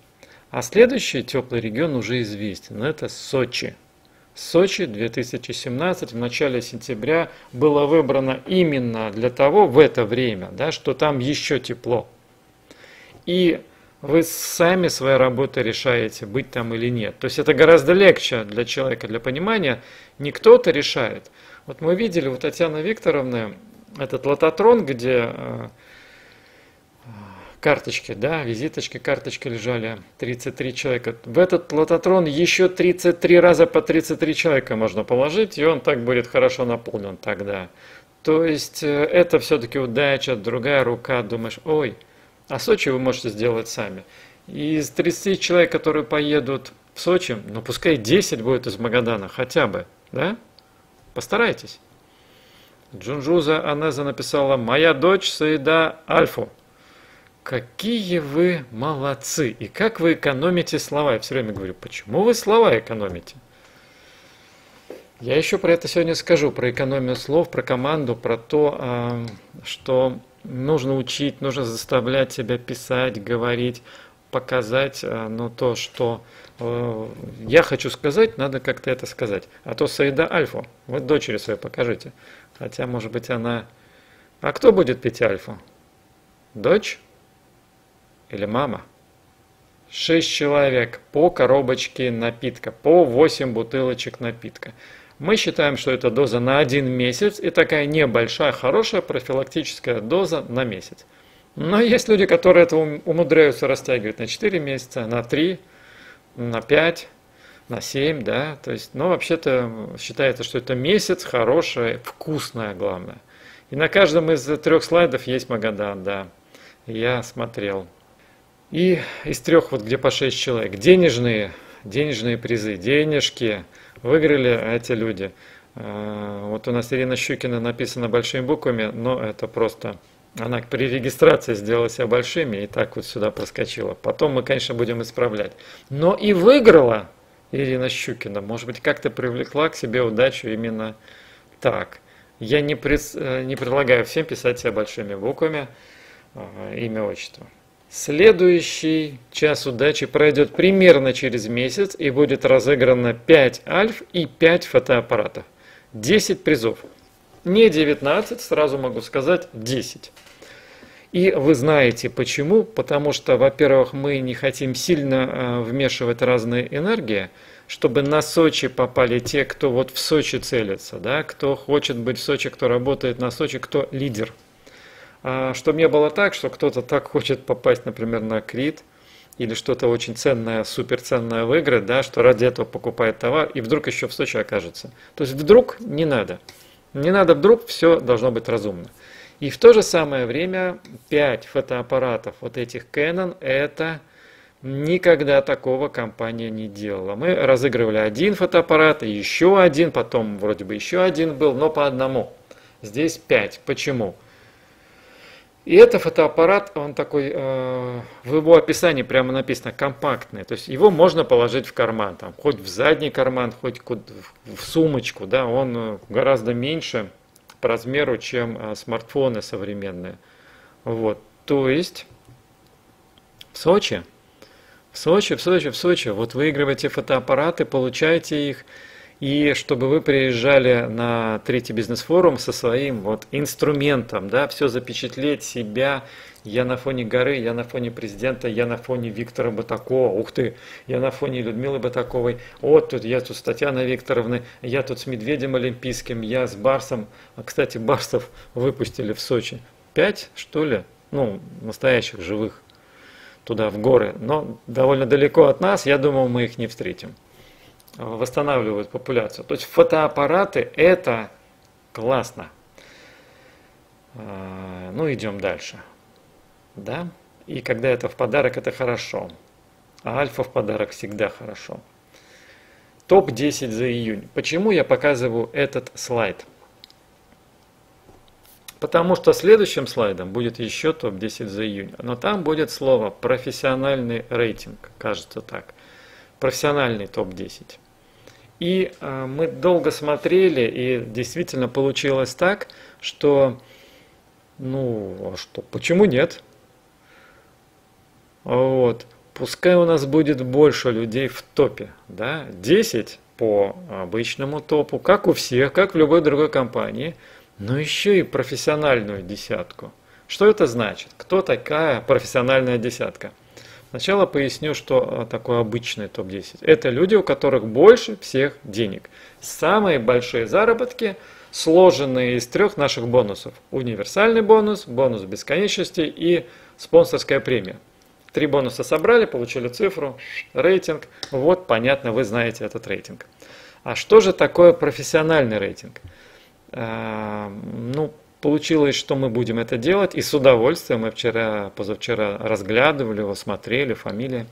А следующий теплый регион уже известен. Это Сочи. Сочи 2017 в начале сентября было выбрано именно для того, в это время, да, что там еще тепло. И вы сами своей работой решаете, быть там или нет. То есть это гораздо легче для человека, для понимания. Не кто-то решает. Вот мы видели у Татьяны Викторовны этот лототрон, где карточки, да, визиточки, карточки лежали, 33 человека. В этот лототрон еще 33 раза по 33 человека можно положить, и он так будет хорошо наполнен тогда. То есть это все-таки удача, другая рука, думаешь, ой, а Сочи вы можете сделать сами. Из 30 человек, которые поедут в Сочи, ну пускай 10 будет из Магадана, хотя бы, да? Постарайтесь. Джунжуза Анеза написала, моя дочь Саида Альфу. Какие вы молодцы! И как вы экономите слова? Я все время говорю, почему вы слова экономите? Я еще про это сегодня скажу, про экономию слов, про команду, про то, что... Нужно учить, нужно заставлять себя писать, говорить, показать, ну, то, что я хочу сказать, надо как-то это сказать. А то Саида Альфу, вы дочери своей покажите. Хотя, может быть, она... А кто будет пить Альфу? Дочь или мама? 6 человек по коробочке напитка, по 8 бутылочек напитка. Мы считаем, что это доза на 1 месяц, и такая небольшая, хорошая профилактическая доза на месяц. Но есть люди, которые это умудряются растягивать на 4 месяца, на 3, на 5, на 7, да. То есть, но вообще-то считается, что это месяц, хорошее, вкусное, главное. И на каждом из 3 слайдов есть Магадан, да. Я смотрел. И из 3, вот где по 6 человек, денежные призы, денежки. Выиграли эти люди. Вот у нас Ирина Щукина написана большими буквами, но это просто... Она при регистрации сделала себя большими и так вот сюда проскочила. Потом мы, конечно, будем исправлять. Но и выиграла Ирина Щукина. Может быть, как-то привлекла к себе удачу именно так. Я не предлагаю всем писать себя большими буквами, имя, отчество. Следующий час удачи пройдет примерно через месяц и будет разыграно 5 альф и 5 фотоаппаратов. 10 призов. Не 19, сразу могу сказать, 10. И вы знаете почему. Потому что, во-первых, мы не хотим сильно вмешивать разные энергии, чтобы на Сочи попали те, кто вот в Сочи целится, да, кто хочет быть в Сочи, кто работает на Сочи, кто лидер. Чтобы не было так, что кто-то так хочет попасть, например, на Крит или что-то очень ценное, суперценное выиграть, да, что ради этого покупает товар и вдруг еще в Сочи окажется. То есть вдруг не надо. Не надо вдруг, все должно быть разумно. И в то же самое время 5 фотоаппаратов вот этих Canon, это никогда такого компания не делала. Мы разыгрывали один фотоаппарат, и еще один, потом вроде бы еще один был, но по одному. Здесь 5. Почему? И это фотоаппарат, он такой, в его описании прямо написано компактный, то есть его можно положить в карман, там, хоть в задний карман, хоть в сумочку, да, он гораздо меньше по размеру, чем смартфоны современные. Вот, то есть в Сочи, вот выигрываете фотоаппараты, получаете их, и чтобы вы приезжали на третий бизнес-форум со своим вот инструментом, да, все запечатлеть себя, я на фоне горы, я на фоне президента, я на фоне Виктора Батакова, ух ты, я на фоне Людмилы Батаковой, вот тут я тут с Татьяной Викторовной, я тут с медведем олимпийским, я с барсом, кстати, барсов выпустили в Сочи, 5 что ли, ну, настоящих живых, туда в горы, но довольно далеко от нас, я думал, мы их не встретим. Восстанавливают популяцию. То есть фотоаппараты – это классно. Ну, идем дальше. Да? И когда это в подарок, это хорошо. А альфа в подарок всегда хорошо. Топ-10 за июнь. Почему я показываю этот слайд? Потому что следующим слайдом будет еще топ-10 за июнь. Но там будет слово «профессиональный рейтинг». Кажется так. Профессиональный топ-10. И мы долго смотрели, и действительно получилось так, что, ну, что, почему нет? Вот, пускай у нас будет больше людей в топе, да, 10 по обычному топу, как у всех, как в любой другой компании, но еще и профессиональную десятку. Что это значит? Кто такая профессиональная десятка? Сначала поясню, что такое обычный топ-10. Это люди, у которых больше всех денег. Самые большие заработки, сложенные из 3 наших бонусов. Универсальный бонус, бонус бесконечности и спонсорская премия. 3 бонуса собрали, получили цифру, рейтинг. Вот, понятно, вы знаете этот рейтинг. А что же такое профессиональный рейтинг? Ну, получилось, что мы будем это делать, и с удовольствием мы вчера, позавчера разглядывали его, смотрели, фамилии.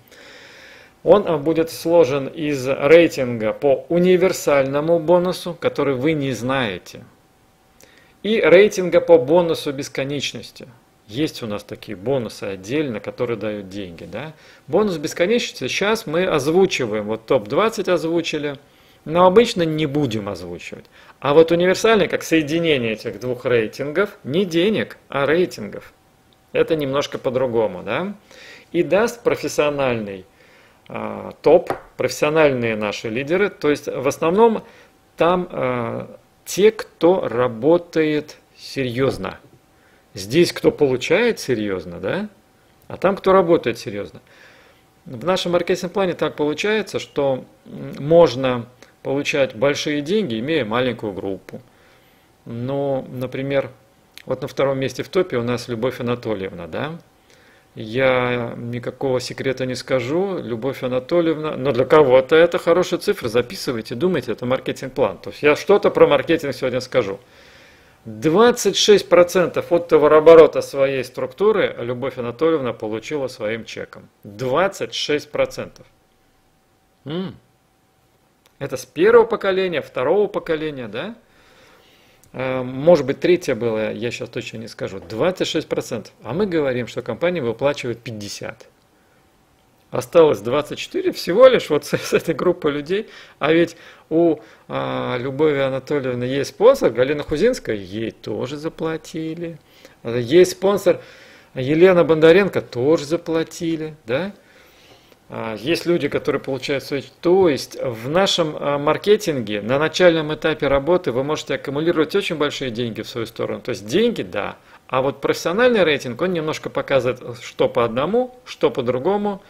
Он будет сложен из рейтинга по универсальному бонусу, который вы не знаете, и рейтинга по бонусу бесконечности. Есть у нас такие бонусы отдельно, которые дают деньги. Да? Бонус бесконечности сейчас мы озвучиваем, вот топ-20 озвучили. Но обычно не будем озвучивать. А вот универсальный, как соединение этих двух рейтингов, не денег, а рейтингов. Это немножко по-другому, да? И даст профессиональный топ, профессиональные наши лидеры. То есть в основном там те, кто работает серьезно. Здесь кто получает серьезно, да? А там кто работает серьезно. В нашем маркетинг-плане так получается, что можно получать большие деньги, имея маленькую группу. Но, например, вот на 2-м месте в топе у нас Любовь Анатольевна, да? Я никакого секрета не скажу, Любовь Анатольевна, но для кого-то это хорошая цифра, записывайте, думайте, это маркетинг-план. То есть я что-то про маркетинг сегодня скажу. 26% от товарооборота своей структуры Любовь Анатольевна получила своим чеком. 26%. Это с 1-го поколения, 2-го поколения, да? Может быть, 3-е было, я сейчас точно не скажу. 26%. А мы говорим, что компания выплачивает 50%. Осталось 24% всего лишь вот с этой группы людей. А ведь у Любови Анатольевны есть спонсор, Галина Хузинская, ей тоже заплатили. Есть спонсор, Елена Бондаренко, тоже заплатили, да? Есть люди, которые получают свои... То есть в нашем маркетинге на начальном этапе работы вы можете аккумулировать очень большие деньги в свою сторону. То есть деньги, да. А вот профессиональный рейтинг, он немножко показывает, что по одному, что по другому.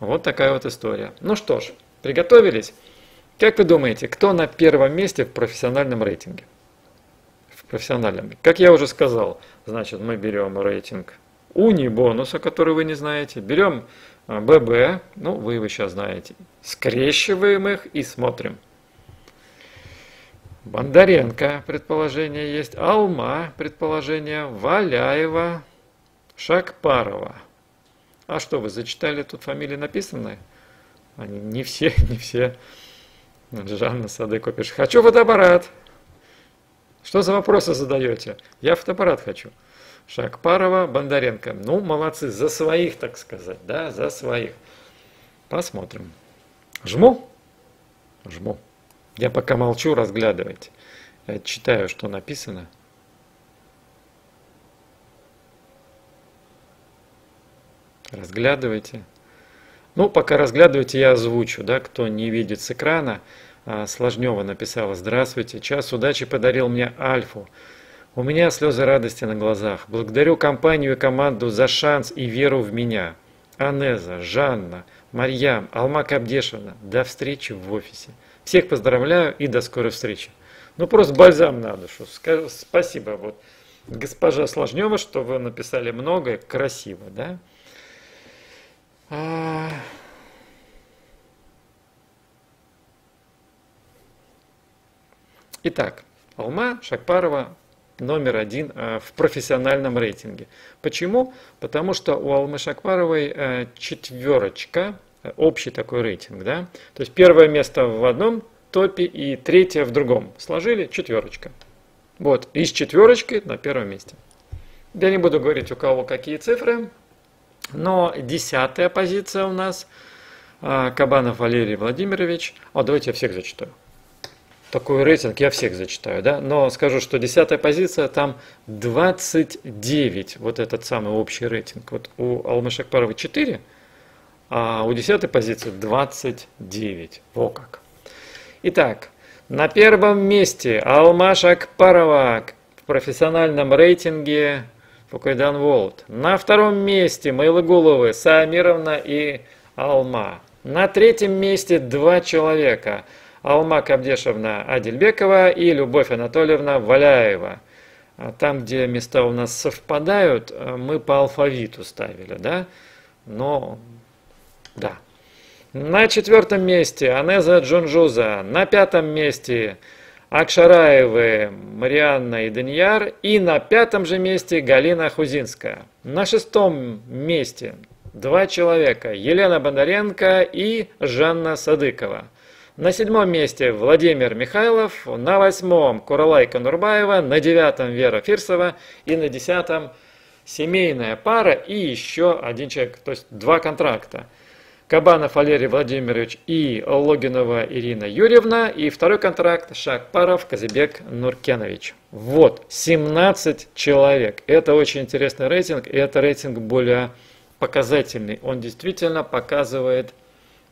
Вот такая вот история. Ну что ж, приготовились. Как вы думаете, кто на 1-м месте в профессиональном рейтинге? В профессиональном. Как я уже сказал, значит, мы берем рейтинг уни-бонуса, который вы не знаете, берем... ББ, ну вы его сейчас знаете, скрещиваем их и смотрим. Бондаренко, предположение есть. Алма, предположение. Валяева, Шакпарова. А что, вы зачитали тут фамилии написанные? Они не все. Жанна, Садыкова пишет. Хочу фотоаппарат. Что за вопросы задаете? Я фотоаппарат хочу. Шакпарова, Бондаренко. Ну, молодцы, за своих, так сказать, да, за своих. Посмотрим. Жму? Жму. Я пока молчу, разглядывайте. Я читаю, что написано. Разглядывайте. Ну, пока разглядывайте, я озвучу, да, кто не видит с экрана. Сложнева написала: «Здравствуйте, час удачи подарил мне Альфу. У меня слезы радости на глазах. Благодарю компанию и команду за шанс и веру в меня. Анеза, Жанна, Марьям, Алма Кабдешевна. До встречи в офисе. Всех поздравляю и до скорой встречи». Ну, просто бальзам на душу. Спасибо, вот, госпожа Сложнева, что вы написали многое, красиво, да? Итак, Алма Шакпарова номер один в профессиональном рейтинге. Почему? Потому что у Алмы Шакпаровой четверочка, общий такой рейтинг, да? То есть первое место в одном топе и третье в другом. Сложили четверочка. Вот, из четверочки на первом месте. Я не буду говорить, у кого какие цифры, но 10-я позиция у нас, Кабанов Валерий Владимирович. А давайте я всех зачитаю. Такой рейтинг, я всех зачитаю, да, но скажу, что 10-я позиция, там 29, вот этот самый общий рейтинг. Вот у Алмы Шакпаровой 4, а у 10-й позиции 29, во как. Итак, на первом месте Алма Шакпарова в профессиональном рейтинге Fucoidan World. На втором месте Майлыгуловы, Саамировна и Алма. На третьем месте два человека. Алма Кабдешевна Адельбекова и Любовь Анатольевна Валяева. Там, где места у нас совпадают, мы по алфавиту ставили, да? Но, да. На четвертом месте Анеза Джунжуза. На пятом месте Акшараевы Марианна и Данияр. И на пятом же месте Галина Хузинская. На шестом месте два человека. Елена Бондаренко и Жанна Садыкова. На седьмом месте Владимир Михайлов, на восьмом Куралайка Нурбаева, на девятом Вера Фирсова и на десятом семейная пара и еще один человек, то есть два контракта. Кабанов Валерий Владимирович и Логинова Ирина Юрьевна и второй контракт Шакпаров Казыбек Нуркенович. Вот, 17 человек. Это очень интересный рейтинг, и это рейтинг более показательный. Он действительно показывает...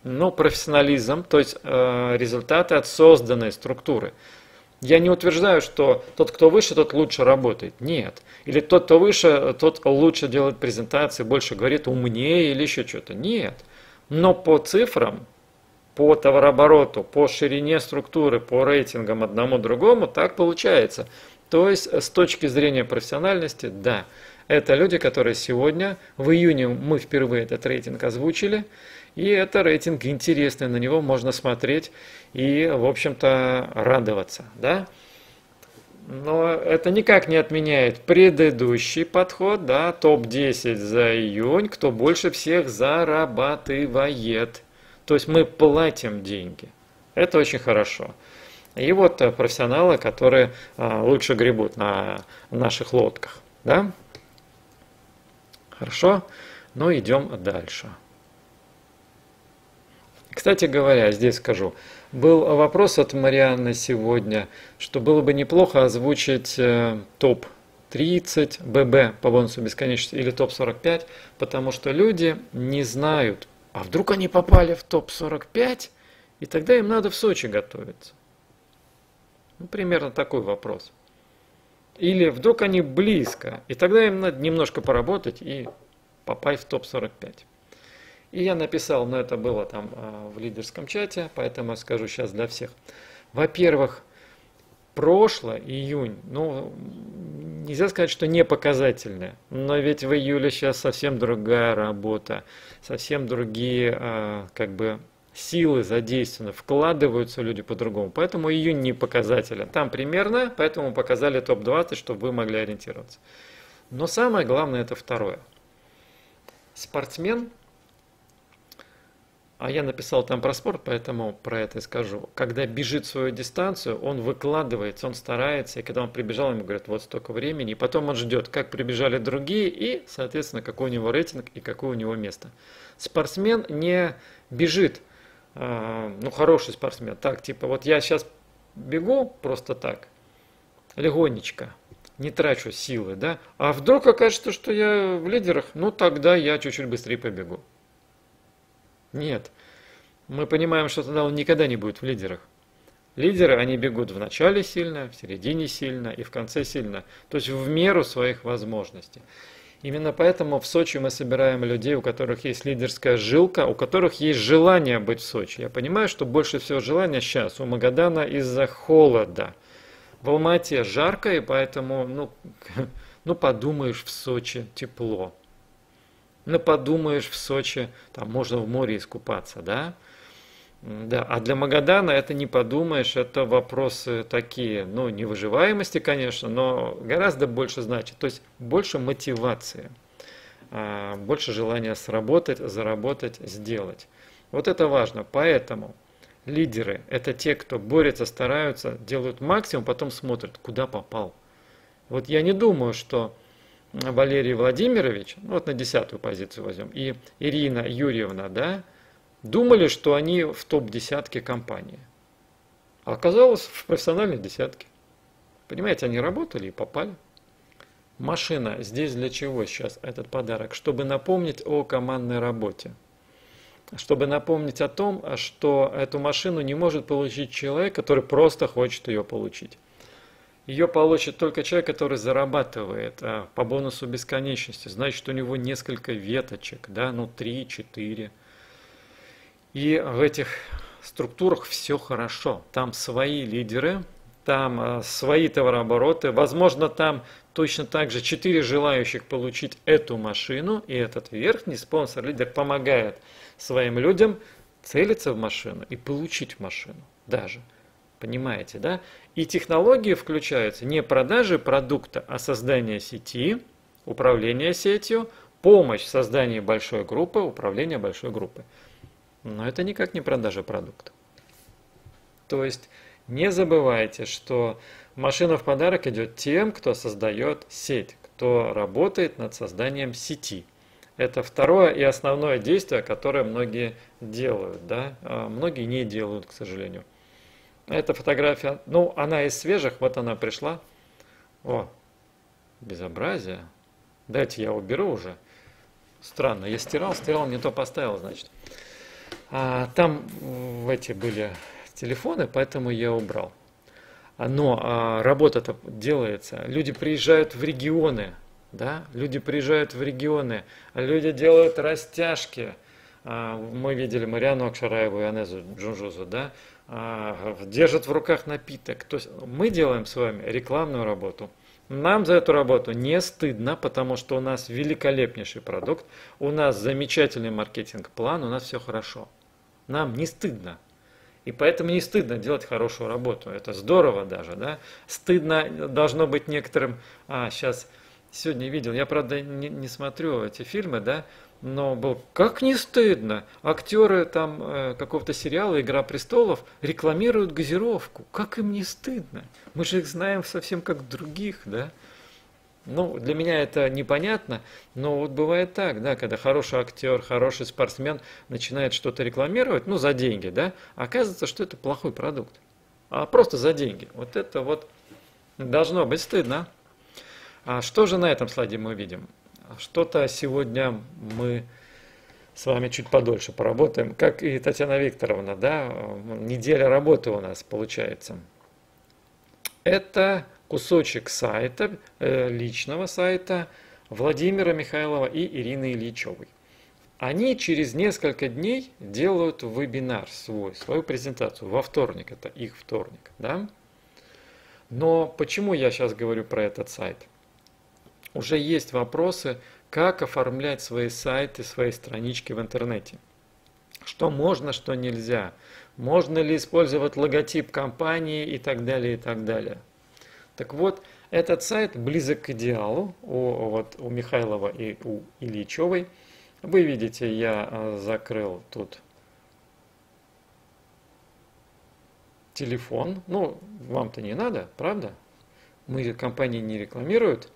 Ну, профессионализм, то есть результаты от созданной структуры. Я не утверждаю, что тот, кто выше, тот лучше работает. Нет. Или тот, кто выше, тот лучше делает презентации, больше говорит, умнее или еще что-то. Нет. Но по цифрам, по товарообороту, по ширине структуры, по рейтингам одному другому так получается. То есть с точки зрения профессиональности, да. Это люди, которые сегодня, в июне мы впервые этот рейтинг озвучили. И это рейтинг интересный, на него можно смотреть и, в общем-то, радоваться, да? Но это никак не отменяет предыдущий подход, да, топ-10 за июнь, кто больше всех зарабатывает. То есть мы платим деньги. Это очень хорошо. И вот профессионалы, которые лучше гребут на наших лодках, да? Хорошо, ну идем дальше. Кстати говоря, здесь скажу, был вопрос от Марианны сегодня, что было бы неплохо озвучить топ-30 ББ по бонусу бесконечности или топ-45, потому что люди не знают, а вдруг они попали в топ-45, и тогда им надо в Сочи готовиться. Ну, примерно такой вопрос. Или вдруг они близко, и тогда им надо немножко поработать и попасть в топ-45. И я написал, но это было там в лидерском чате, поэтому скажу сейчас для всех. Во-первых, прошлый июнь, ну, нельзя сказать, что не показательное, но ведь в июле сейчас совсем другая работа, совсем другие как бы силы задействованы, вкладываются люди по-другому. Поэтому июнь не показателен. Там примерно, поэтому показали топ-20, чтобы вы могли ориентироваться. Но самое главное это второе. Спортсмен, а я написал там про спорт, поэтому про это и скажу. Когда бежит свою дистанцию, он выкладывается, он старается. И когда он прибежал, ему говорят, вот столько времени. И потом он ждет, как прибежали другие, и, соответственно, какой у него рейтинг и какое у него место. Спортсмен не бежит, ну, хороший спортсмен, так, типа, вот я сейчас бегу просто так, легонечко, не трачу силы, да. А вдруг окажется, что я в лидерах, ну, тогда я чуть-чуть быстрее побегу. Нет. Мы понимаем, что тогда он никогда не будет в лидерах. Лидеры, они бегут в начале сильно, в середине сильно и в конце сильно. То есть в меру своих возможностей. Именно поэтому в Сочи мы собираем людей, у которых есть лидерская жилка, у которых есть желание быть в Сочи. Я понимаю, что больше всего желания сейчас у Магадана из-за холода. В Алмате жарко, и поэтому, ну подумаешь, в Сочи тепло. Ну, подумаешь, в Сочи там можно в море искупаться, да? Да. А для Магадана это не подумаешь, это вопросы такие, ну, невыживаемости, конечно, но гораздо больше значит. То есть больше мотивации, больше желания сработать, заработать, сделать. Вот это важно. Поэтому лидеры – это те, кто борется, стараются, делают максимум, потом смотрят, куда попал. Вот я не думаю, что... Валерий Владимирович, вот на 10-ю позицию возьмем, и Ирина Юрьевна, да, думали, что они в топ-10 компании. А оказалось, в профессиональной десятке. Понимаете, они работали и попали. Машина здесь для чего сейчас этот подарок? Чтобы напомнить о командной работе. Чтобы напомнить о том, что эту машину не может получить человек, который просто хочет ее получить. Ее получит только человек, который зарабатывает по бонусу бесконечности. Значит, у него несколько веточек, да, ну 3-4. И в этих структурах все хорошо. Там свои лидеры, там свои товарообороты. Возможно, там точно так же 4 желающих получить эту машину. И этот верхний спонсор, лидер, помогает своим людям целиться в машину и получить машину даже. Понимаете, да? И технологии включаются не продажи продукта, а создание сети, управление сетью, помощь в создании большой группы, управление большой группой. Но это никак не продажа продукта. То есть не забывайте, что машина в подарок идет тем, кто создает сеть, кто работает над созданием сети. Это второе и основное действие, которое многие делают, да? А многие не делают, к сожалению. Эта фотография, ну, она из свежих, вот она пришла. О, безобразие. Дайте я уберу уже. Странно, я стирал, не то поставил, значит. А там в эти были телефоны, поэтому я убрал. Но работа-то делается. Люди приезжают в регионы, да? Люди приезжают в регионы, люди делают растяжки. Мы видели Мариану Акшараеву и Анезу Джунжузу, да? Держат в руках напиток. То есть мы делаем с вами рекламную работу. Нам за эту работу не стыдно, потому что у нас великолепнейший продукт, у нас замечательный маркетинг-план, у нас все хорошо. Нам не стыдно. И поэтому не стыдно делать хорошую работу. Это здорово даже, да? Стыдно должно быть некоторым... сейчас, сегодня видел, я, правда, не смотрю эти фильмы, да? Но был, как не стыдно, актеры там какого-то сериала «Игра престолов» рекламируют газировку. Как им не стыдно? Мы же их знаем совсем как других, да? Ну, для меня это непонятно, но вот бывает так, да, когда хороший актер, хороший спортсмен начинает что-то рекламировать, ну, за деньги, да, оказывается, что это плохой продукт, а просто за деньги. Вот это вот должно быть стыдно. А что же на этом слайде мы видим? Что-то сегодня мы с вами чуть подольше поработаем, как и Татьяна Викторовна, да, неделя работы у нас получается. Это кусочек сайта, личного сайта Владимира Михайлова и Ирины Ильичевой. Они через несколько дней делают вебинар свой, свою презентацию во вторник, это их вторник, да. Но почему я сейчас говорю про этот сайт? Уже есть вопросы, как оформлять свои сайты, свои странички в интернете. что можно, что нельзя, можно ли использовать логотип компании и так далее, и так далее. Так вот, этот сайт близок к идеалу у Михайлова и у Ильичевой. Вы видите, я закрыл тут телефон. Ну, вам-то не надо, правда? Мы компании не рекламируют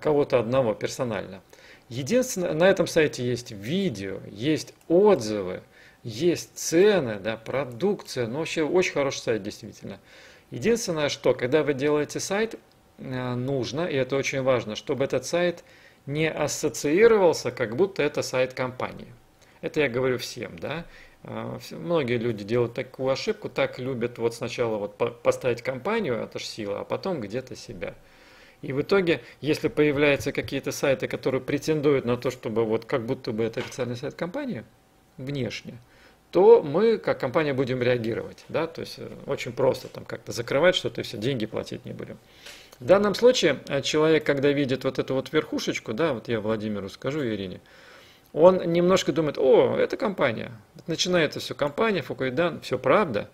кого-то одного персонально. Единственное, на этом сайте есть видео, есть отзывы, есть цены, да, продукция. Ну, вообще, очень хороший сайт, действительно. Единственное, что, когда вы делаете сайт, нужно, и это очень важно, чтобы этот сайт не ассоциировался, как будто это сайт компании. Это я говорю всем, да. Многие люди делают такую ошибку, так любят вот сначала вот поставить компанию, это ж сила, а потом где-то себя. И в итоге, если появляются какие-то сайты, которые претендуют на то, чтобы вот как будто бы это официальный сайт компании, внешне, то мы, как компания, будем реагировать, да, то есть очень просто там как-то закрывать что-то и все, деньги платить не будем. В данном случае человек, когда видит вот эту вот верхушечку, да, вот я Владимиру скажу, Ирине, он немножко думает, о, это компания. Начинается все компания, Фукайдан, все правда.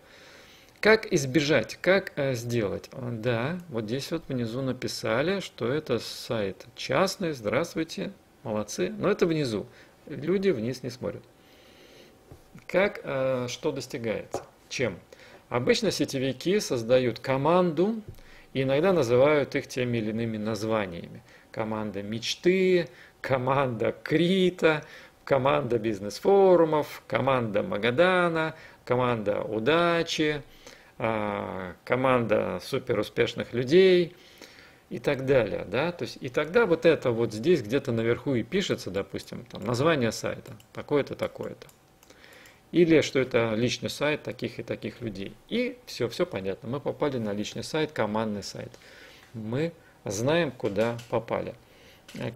Как избежать, как сделать? Да, вот здесь вот внизу написали, что это сайт частный, здравствуйте, молодцы. Но это внизу, люди вниз не смотрят. Как, что достигается? Чем? Обычно сетевики создают команду, и иногда называют их теми или иными названиями. Команда мечты, команда Крита, команда бизнес-форумов, команда Магадана, команда удачи, команда суперуспешных людей и так далее. Да? То есть, и тогда вот это вот здесь где-то наверху и пишется, допустим, там, название сайта, такое-то, такое-то. Или что это личный сайт таких и таких людей. И все, все понятно. Мы попали на личный сайт, командный сайт. Мы знаем, куда попали.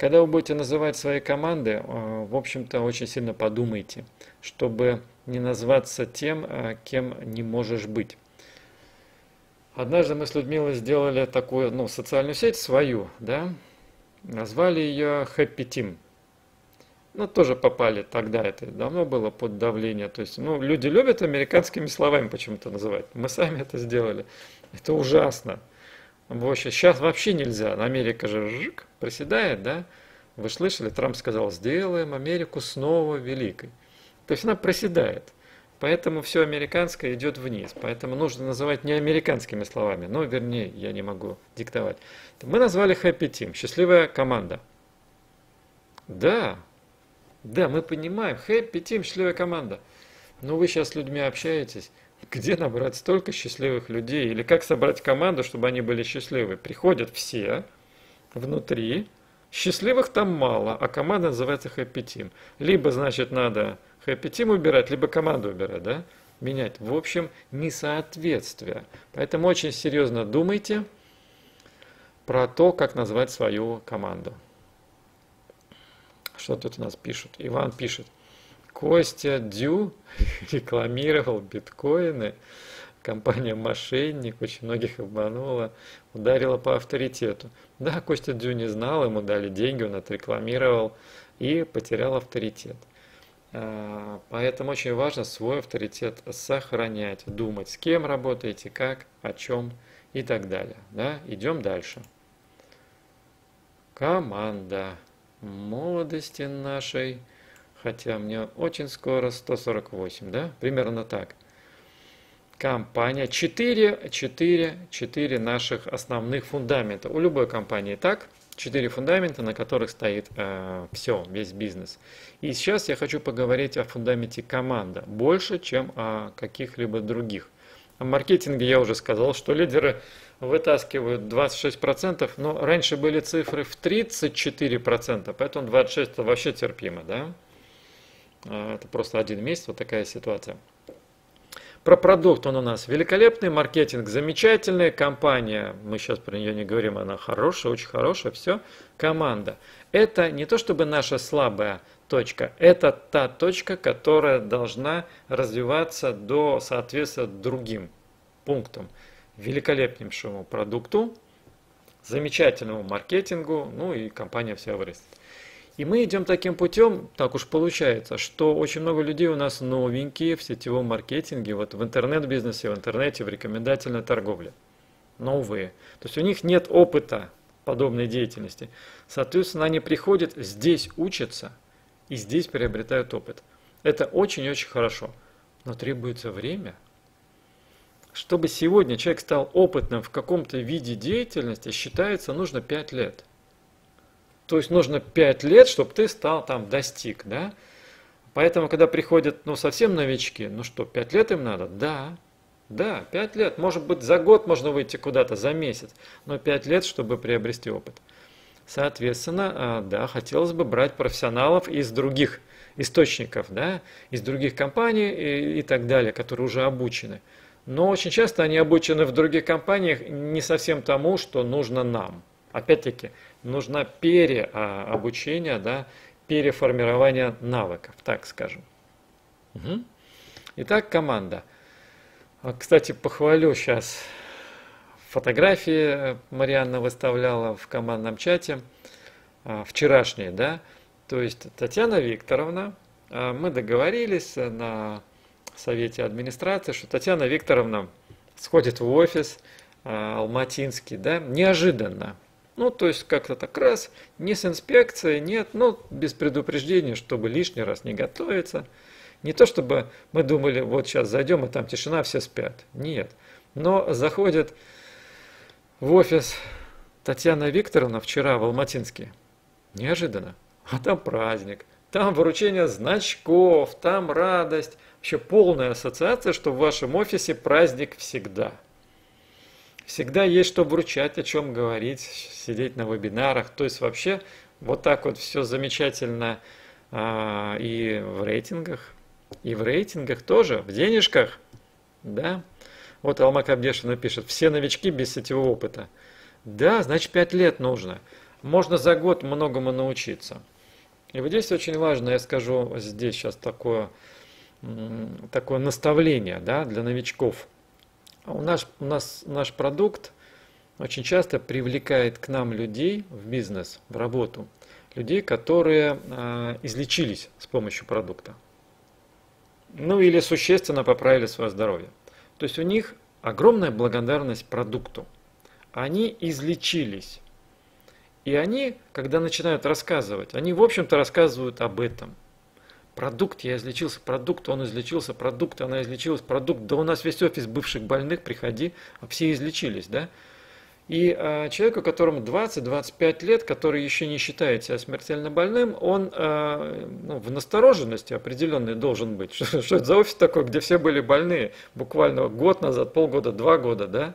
Когда вы будете называть свои команды, в общем-то, очень сильно подумайте, чтобы не назваться тем, кем не можешь быть. Однажды мы с Людмилой сделали такую, ну, социальную сеть свою, да, назвали ее Happy Team. Ну, тоже попали тогда, это давно было под давление. То есть, ну, люди любят американскими словами почему-то называть. Мы сами это сделали. Это ужасно. Вообще, сейчас вообще нельзя. Америка же жик, приседает, да? Вы слышали, Трамп сказал, сделаем Америку снова великой. То есть она проседает. Поэтому все американское идет вниз. Поэтому нужно называть не американскими словами. Ну, вернее, я не могу диктовать. Мы назвали Happy Team, счастливая команда. Да. Да, мы понимаем, Happy Team, счастливая команда. Но вы сейчас с людьми общаетесь. Где набрать столько счастливых людей? Или как собрать команду, чтобы они были счастливы? Приходят все внутри. Счастливых там мало, а команда называется Happy Team. Либо, значит, надо Happy Team убирать, либо команду убирать, да? Менять. В общем, несоответствие. Поэтому очень серьезно думайте про то, как назвать свою команду. Что тут у нас пишут? Иван пишет. Костя Дю рекламировал биткоины. Компания «Мошенник» очень многих обманула, ударила по авторитету. Да, Костя Дю не знал, ему дали деньги, он отрекламировал и потерял авторитет. Поэтому очень важно свой авторитет сохранять, думать, с кем работаете, как, о чем и так далее. Да? Идем дальше. Команда. Молодости нашей, хотя мне очень скоро 148, да, примерно так. Компания 4 наших основных фундамента. У любой компании так, 4 фундамента, на которых стоит все, весь бизнес. И сейчас я хочу поговорить о фундаменте команда, больше, чем о каких-либо других. О маркетинге я уже сказал, что лидеры вытаскивают 26%, но раньше были цифры в 34%, поэтому 26% это вообще терпимо, да? Это просто один месяц, вот такая ситуация. Про продукт он у нас великолепный, маркетинг замечательный, компания, мы сейчас про нее не говорим, она хорошая, очень хорошая, все, команда. Это не то чтобы наша слабая точка, это та точка, которая должна развиваться до соответствия другим пунктам. Великолепнейшему продукту, замечательному маркетингу, ну и компания вся вырастет. И мы идем таким путем, так уж получается, что очень много людей у нас новенькие в сетевом маркетинге, вот в интернет-бизнесе, в интернете, в рекомендательной торговле. Новые. То есть у них нет опыта подобной деятельности. Соответственно, они приходят, здесь учатся и здесь приобретают опыт. Это очень-очень хорошо. Но требуется время. Чтобы сегодня человек стал опытным в каком-то виде деятельности, считается, нужно 5 лет. То есть нужно 5 лет, чтобы ты стал там, достиг, да? Поэтому, когда приходят, ну, совсем новички, ну что, 5 лет им надо? Да, да, 5 лет. Может быть, за год можно выйти куда-то, за месяц, но 5 лет, чтобы приобрести опыт. Соответственно, да, хотелось бы брать профессионалов из других источников, да, из других компаний и так далее, которые уже обучены. Но очень часто они обучены в других компаниях не совсем тому, что нужно нам. Опять-таки, нужно переобучение, да, переформирование навыков, так скажем. Угу. Итак, команда. Кстати, похвалю сейчас. Фотографии Марианна выставляла в командном чате, вчерашние, да. То есть Татьяна Викторовна, мы договорились на совете администрации, что Татьяна Викторовна сходит в офис алматинский, да, неожиданно. Ну, то есть как-то так раз, не с инспекцией, нет, ну, без предупреждения, чтобы лишний раз не готовиться. Не то, чтобы мы думали, вот сейчас зайдем, и там тишина, все спят. Нет. Но заходит в офис Татьяна Викторовна вчера в Алматинске. Неожиданно. А там праздник, там вручение значков, там радость. Вообще полная ассоциация, что в вашем офисе праздник всегда. Всегда есть что вручать, о чем говорить, сидеть на вебинарах. То есть вообще вот так вот все замечательно и в рейтингах тоже, в денежках. Да? Вот Алма Кабдешевна пишет, все новички без сетевого опыта. Да, значит 5 лет нужно. Можно за год многому научиться. И вот здесь очень важно, я скажу здесь сейчас такое наставление, да, для новичков. Наш продукт очень часто привлекает к нам людей в бизнес, в работу, людей, которые излечились с помощью продукта. Ну или существенно поправили свое здоровье. То есть у них огромная благодарность продукту. Они излечились. И они, когда начинают рассказывать, они в общем-то рассказывают об этом. Продукт, я излечился, продукт, он излечился, продукт, она излечилась, продукт. Да у нас весь офис бывших больных, приходи, все излечились, да? И человеку, которому 20-25 лет, который еще не считает себя смертельно больным, он в настороженности определенной должен быть. Что это за офис такой, где все были больные буквально год назад, полгода, 2 года, да?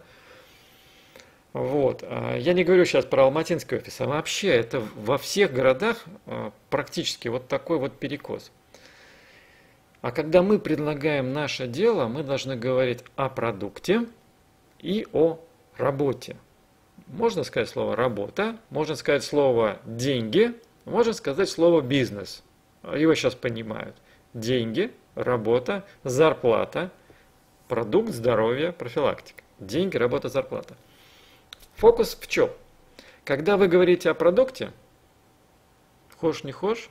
Вот. Я не говорю сейчас про алматинский офис, а вообще это во всех городах практически вот такой вот перекос. А когда мы предлагаем наше дело, мы должны говорить о продукте и о работе. Можно сказать слово «работа», можно сказать слово «деньги», можно сказать слово «бизнес». Его сейчас понимают. Деньги, работа, зарплата, продукт, здоровье, профилактика. Деньги, работа, зарплата. Фокус в чем? Когда вы говорите о продукте, хочешь, не хочешь,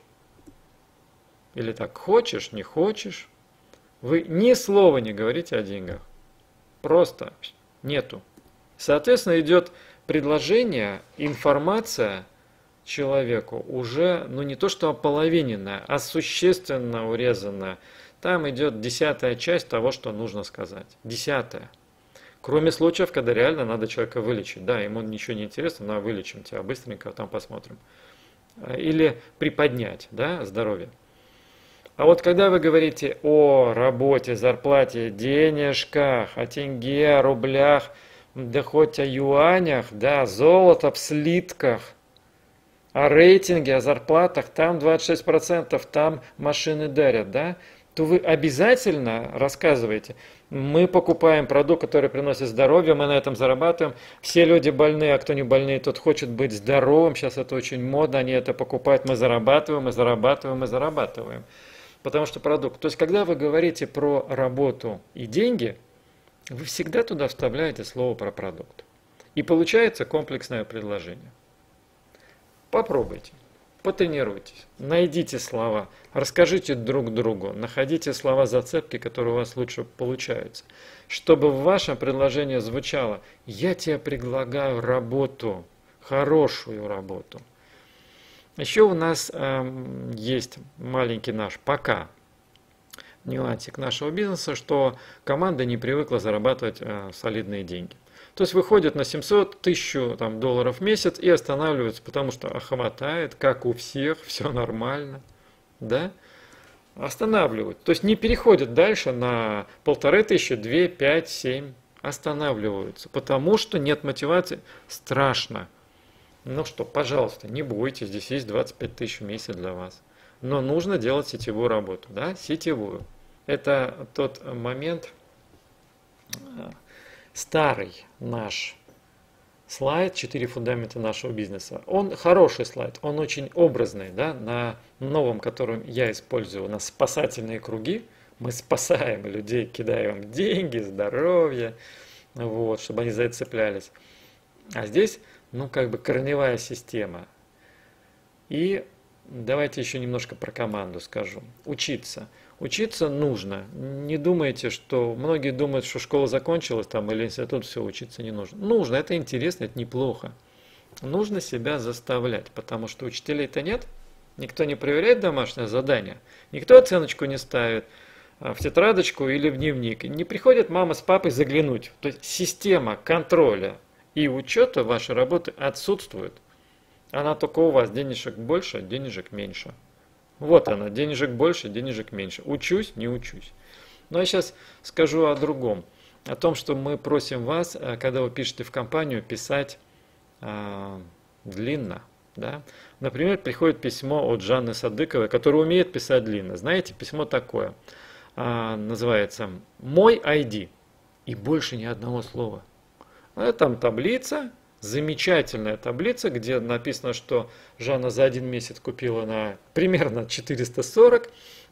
или так, хочешь, не хочешь, вы ни слова не говорите о деньгах. Просто нету. Соответственно, идет предложение, информация человеку уже, ну не то что ополовиненная, а существенно урезанная. Там идет 10-я часть того, что нужно сказать. 10-я. Кроме случаев, когда реально надо человека вылечить. Да, ему ничего не интересно, но вылечим тебя быстренько, там посмотрим. Или приподнять, да, здоровье. А вот когда вы говорите о работе, зарплате, денежках, о тенге, о рублях, да хоть о юанях, да, золото в слитках, о рейтинге, о зарплатах, там 26%, там машины дарят, да, то вы обязательно рассказываете. Мы покупаем продукт, который приносит здоровье, мы на этом зарабатываем. Все люди больные, а кто не больные, тот хочет быть здоровым. Сейчас это очень модно, они это покупают. Мы зарабатываем, и зарабатываем, и зарабатываем. Потому что продукт. То есть, когда вы говорите про работу и деньги, вы всегда туда вставляете слово про продукт. И получается комплексное предложение. Попробуйте. потренируйтесь, найдите слова, расскажите друг другу, находите слова-зацепки, которые у вас лучше получаются, чтобы в вашем предложении звучало: «Я тебе предлагаю работу, хорошую работу». Еще у нас есть маленький наш пока нюансик нашего бизнеса, что команда не привыкла зарабатывать солидные деньги. То есть выходит на 700-1000 долларов в месяц и останавливается, потому что хватает, как у всех, все нормально, да? Останавливают. То есть не переходят дальше на 1500, 2, 5, 7, останавливаются, потому что нет мотивации, страшно. Ну что, пожалуйста, не бойтесь, здесь есть 25 тысяч в месяц для вас. Но нужно делать сетевую работу, да, сетевую. Это тот момент, старый наш слайд, 4 фундамента нашего бизнеса. Он хороший слайд, он очень образный, да, на новом, которым я использую, у нас спасательные круги. Мы спасаем людей, кидаем им деньги, здоровье, вот, чтобы они за это цеплялись. А здесь, ну, как бы корневая система. И давайте еще немножко про команду скажу. Учиться. Учиться нужно. Не думайте, что многие думают, что школа закончилась там или институт, все, учиться не нужно. Нужно, это интересно, это неплохо. Нужно себя заставлять, потому что учителей-то нет. Никто не проверяет домашнее задание, никто оценочку не ставит в тетрадочку или в дневник. Не приходит мама с папой заглянуть. То есть система контроля и учета вашей работы отсутствует. Она только у вас: денежек больше, денежек меньше. Вот она, денежек больше, денежек меньше. Учусь, не учусь. Но я сейчас скажу о другом. О том, что мы просим вас, когда вы пишете в компанию, писать длинно. Да? Например, приходит письмо от Жанны Садыковой, которая умеет писать длинно. Знаете, письмо такое. Называется «Мой ID». И больше ни одного слова. А там таблица. Замечательная таблица, где написано, что Жанна за один месяц купила на примерно 440,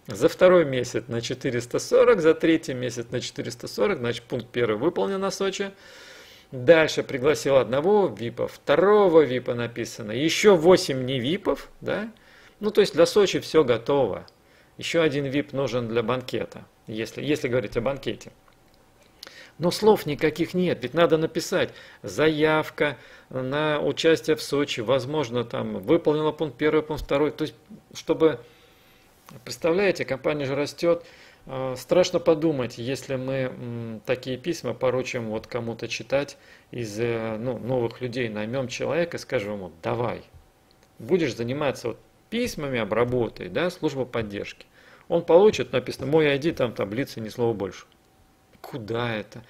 за второй месяц на 440, за третий месяц на 440, значит, пункт первый выполнен на Сочи. Дальше пригласила одного випа, второго випа написано, еще 8 не випов, да? Ну, то есть для Сочи все готово. Еще один вип нужен для банкета, если говорить о банкете. Но слов никаких нет, ведь надо написать: заявка на участие в Сочи, возможно, там выполнила пункт первый, пункт второй. То есть, чтобы, представляете, компания же растет. Страшно подумать, если мы такие письма поручим вот кому-то читать из новых людей, наймем человека, скажем ему: давай, будешь заниматься вот письмами, обработай, да, служба поддержки. Он получит, написано: мой ID, там таблица, ни слова больше. Куда это?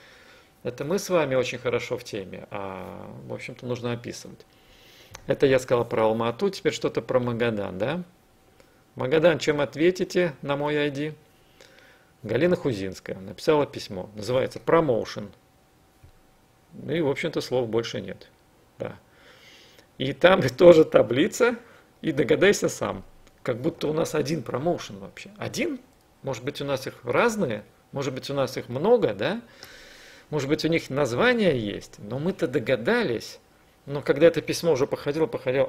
Это мы с вами очень хорошо в теме, а, в общем-то, нужно описывать. Это я сказал про Алма-Ату, теперь что-то про Магадан, да? Магадан, чем ответите на мой ID? Галина Хузинская написала письмо, называется «Промоушен». И, в общем-то, слов больше нет. Да. И там тоже таблица, и догадайся сам. Как будто у нас один промоушен вообще. Один? Может быть, у нас их разные? Может быть, у нас их много, да? Может быть, у них название есть, но мы-то догадались. Но когда это письмо уже походило,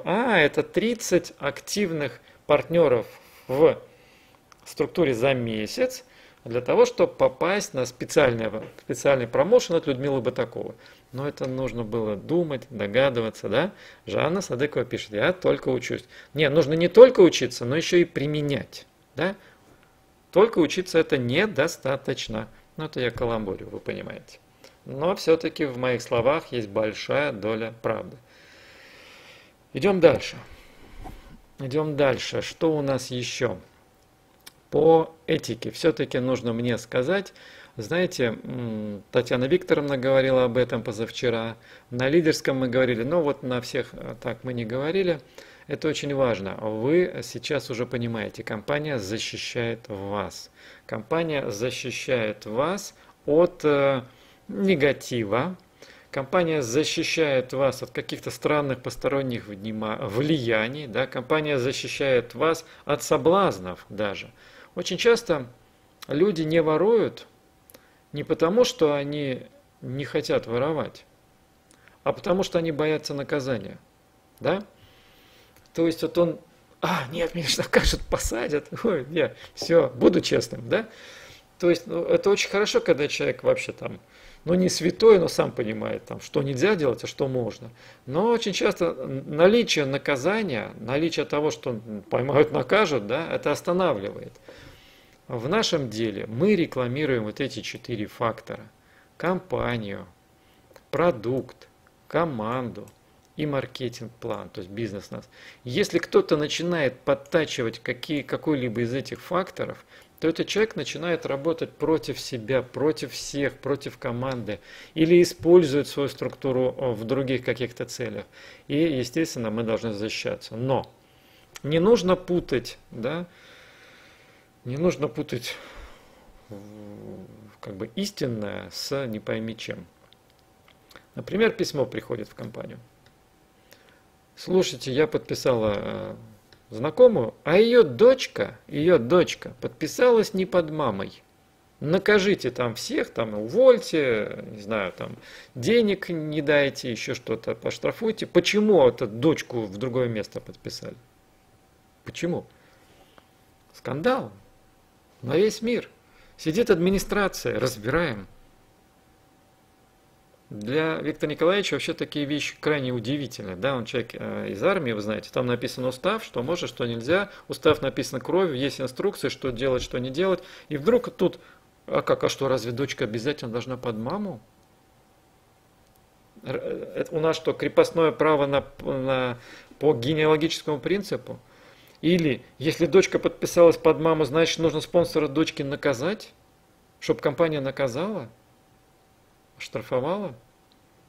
это 30 активных партнеров в структуре за месяц для того, чтобы попасть на специальный промоушен от Людмилы Батаковой. Но это нужно было думать, догадываться, да? Жанна Садыкова пишет: я только учусь. Не, нужно не только учиться, но еще и применять, да? Только учиться это недостаточно. Ну, это я каламбурю, вы понимаете. Но все-таки в моих словах есть большая доля правды. Идем дальше. Идем дальше. Что у нас еще? По этике все-таки нужно мне сказать. Знаете, Татьяна Викторовна говорила об этом позавчера. На лидерском мы говорили, но вот на всех так мы не говорили. Это очень важно. Вы сейчас уже понимаете, компания защищает вас. Компания защищает вас от негатива. Компания защищает вас от каких-то странных посторонних влияний. Да? Компания защищает вас от соблазнов даже. Очень часто люди не воруют не потому, что они не хотят воровать, а потому, что они боятся наказания. Да? То есть вот он нет, меня же накажут, посадят, ой, нет, все, буду честным, да? То есть, ну, это очень хорошо, когда человек вообще там, ну, не святой, но сам понимает, там, что нельзя делать, а что можно. Но очень часто наличие наказания, наличие того, что поймают, накажут, да, это останавливает. В нашем деле мы рекламируем вот эти 4 фактора. Компанию, продукт, команду и маркетинг-план, то есть бизнес нас. Если кто-то начинает подтачивать какой-либо из этих факторов, то этот человек начинает работать против себя, против всех, против команды, или использует свою структуру в других каких-то целях. И, естественно, мы должны защищаться. Но не нужно путать, да, не нужно путать как бы истинное с не пойми чем. Например, письмо приходит в компанию. Слушайте, я подписала знакомую, а ее дочка подписалась не под мамой. Накажите там всех, там увольте, не знаю, там денег не дайте, еще что-то поштрафуйте. Почему эту дочку в другое место подписали? Почему? Скандал на весь мир. Сидит администрация, разбираем. Для Виктора Николаевича вообще такие вещи крайне удивительны. Да? Он человек из армии, вы знаете, там написан устав, что можно, что нельзя. Устав написан кровью, есть инструкции, что делать, что не делать. И вдруг тут, а что, разве дочка обязательно должна под маму? У нас что, крепостное право по генеалогическому принципу? Или, если дочка подписалась под маму, значит, нужно спонсора дочки наказать, чтобы компания наказала? Штрафовала?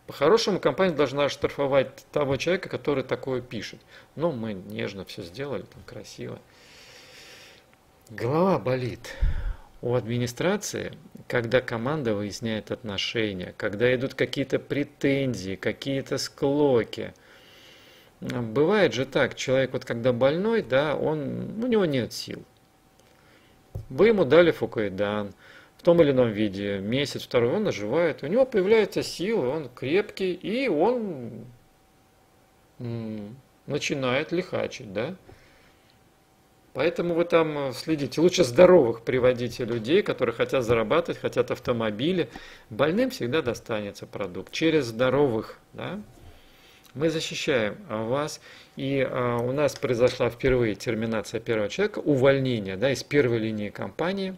По-хорошему, компания должна штрафовать того человека, который такое пишет. Но мы нежно все сделали, там красиво. Голова болит у администрации, когда команда выясняет отношения, когда идут какие-то претензии, какие-то склоки. Бывает же так, человек вот когда больной, да, у него нет сил. Вы ему дали Фукайдан в том или ином виде, месяц, второй, он оживает, у него появляются силы, он крепкий, и он начинает лихачить, да? Поэтому вы там следите. Лучше здоровых приводите людей, которые хотят зарабатывать, хотят автомобили. Больным всегда достанется продукт. Через здоровых, да? Мы защищаем вас, и у нас произошла впервые терминация первого человека, увольнение, да, из первой линии компании.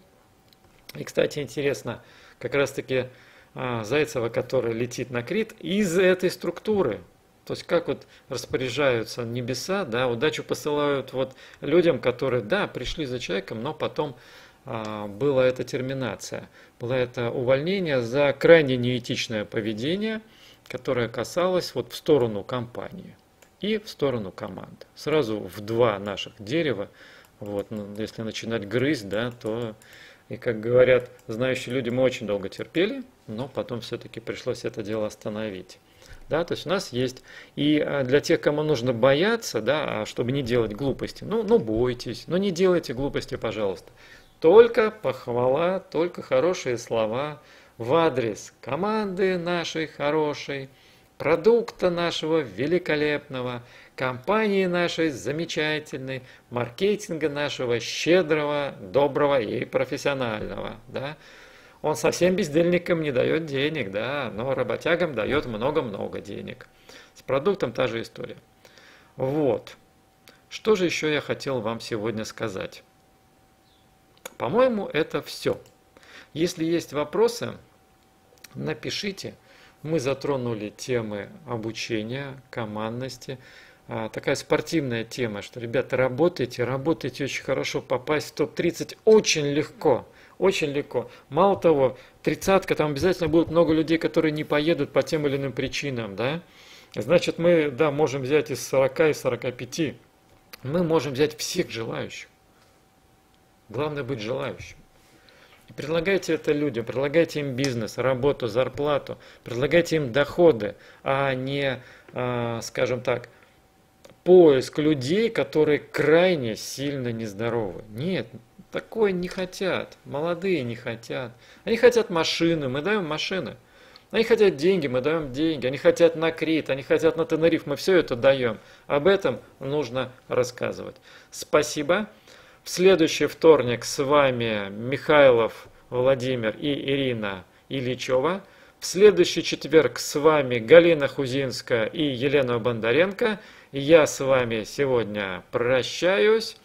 И, кстати, интересно, как раз-таки Зайцева, которая летит на Крит, из этой структуры. То есть, как вот распоряжаются небеса, да, удачу посылают вот людям, которые, да, пришли за человеком, но потом была эта терминация, было это увольнение за крайне неэтичное поведение, которое касалось вот в сторону компании и в сторону команды. Сразу в два наших дерева, вот, если начинать грызть, да, то... И, как говорят знающие люди, мы очень долго терпели, но потом все-таки пришлось это дело остановить. Да, то есть у нас есть, и для тех, кому нужно бояться, да, чтобы не делать глупости, ну бойтесь, но не делайте глупости, пожалуйста. Только похвала, только хорошие слова в адрес команды нашей хорошей, продукта нашего великолепного, компании нашей замечательной, маркетинга нашего щедрого, доброго и профессионального. Да? Он совсем бездельникам не дает денег, да, но работягам дает много-много денег. С продуктом та же история. Вот. Что же еще я хотел вам сегодня сказать? По-моему, это все. Если есть вопросы, напишите. Мы затронули темы обучения, командности. Такая спортивная тема, что, ребята, работайте очень хорошо, попасть в топ-30 очень легко, очень легко. Мало того, 30-ка, там обязательно будут много людей, которые не поедут по тем или иным причинам, да? Значит, мы, да, можем взять из 40 и 45, мы можем взять всех желающих. Главное быть желающим. Предлагайте это людям, предлагайте им бизнес, работу, зарплату, предлагайте им доходы, а не, скажем так, поиск людей, которые крайне сильно нездоровы. Нет, такое не хотят, молодые не хотят. Они хотят машины, мы даем машины. Они хотят деньги, мы даем деньги. Они хотят на Крит, они хотят на Тенериф, мы все это даем. Об этом нужно рассказывать. Спасибо. В следующий вторник с вами Михайлов Владимир и Ирина Ильичева. В следующий четверг с вами Галина Хузинская и Елена Бондаренко. Я с вами сегодня прощаюсь.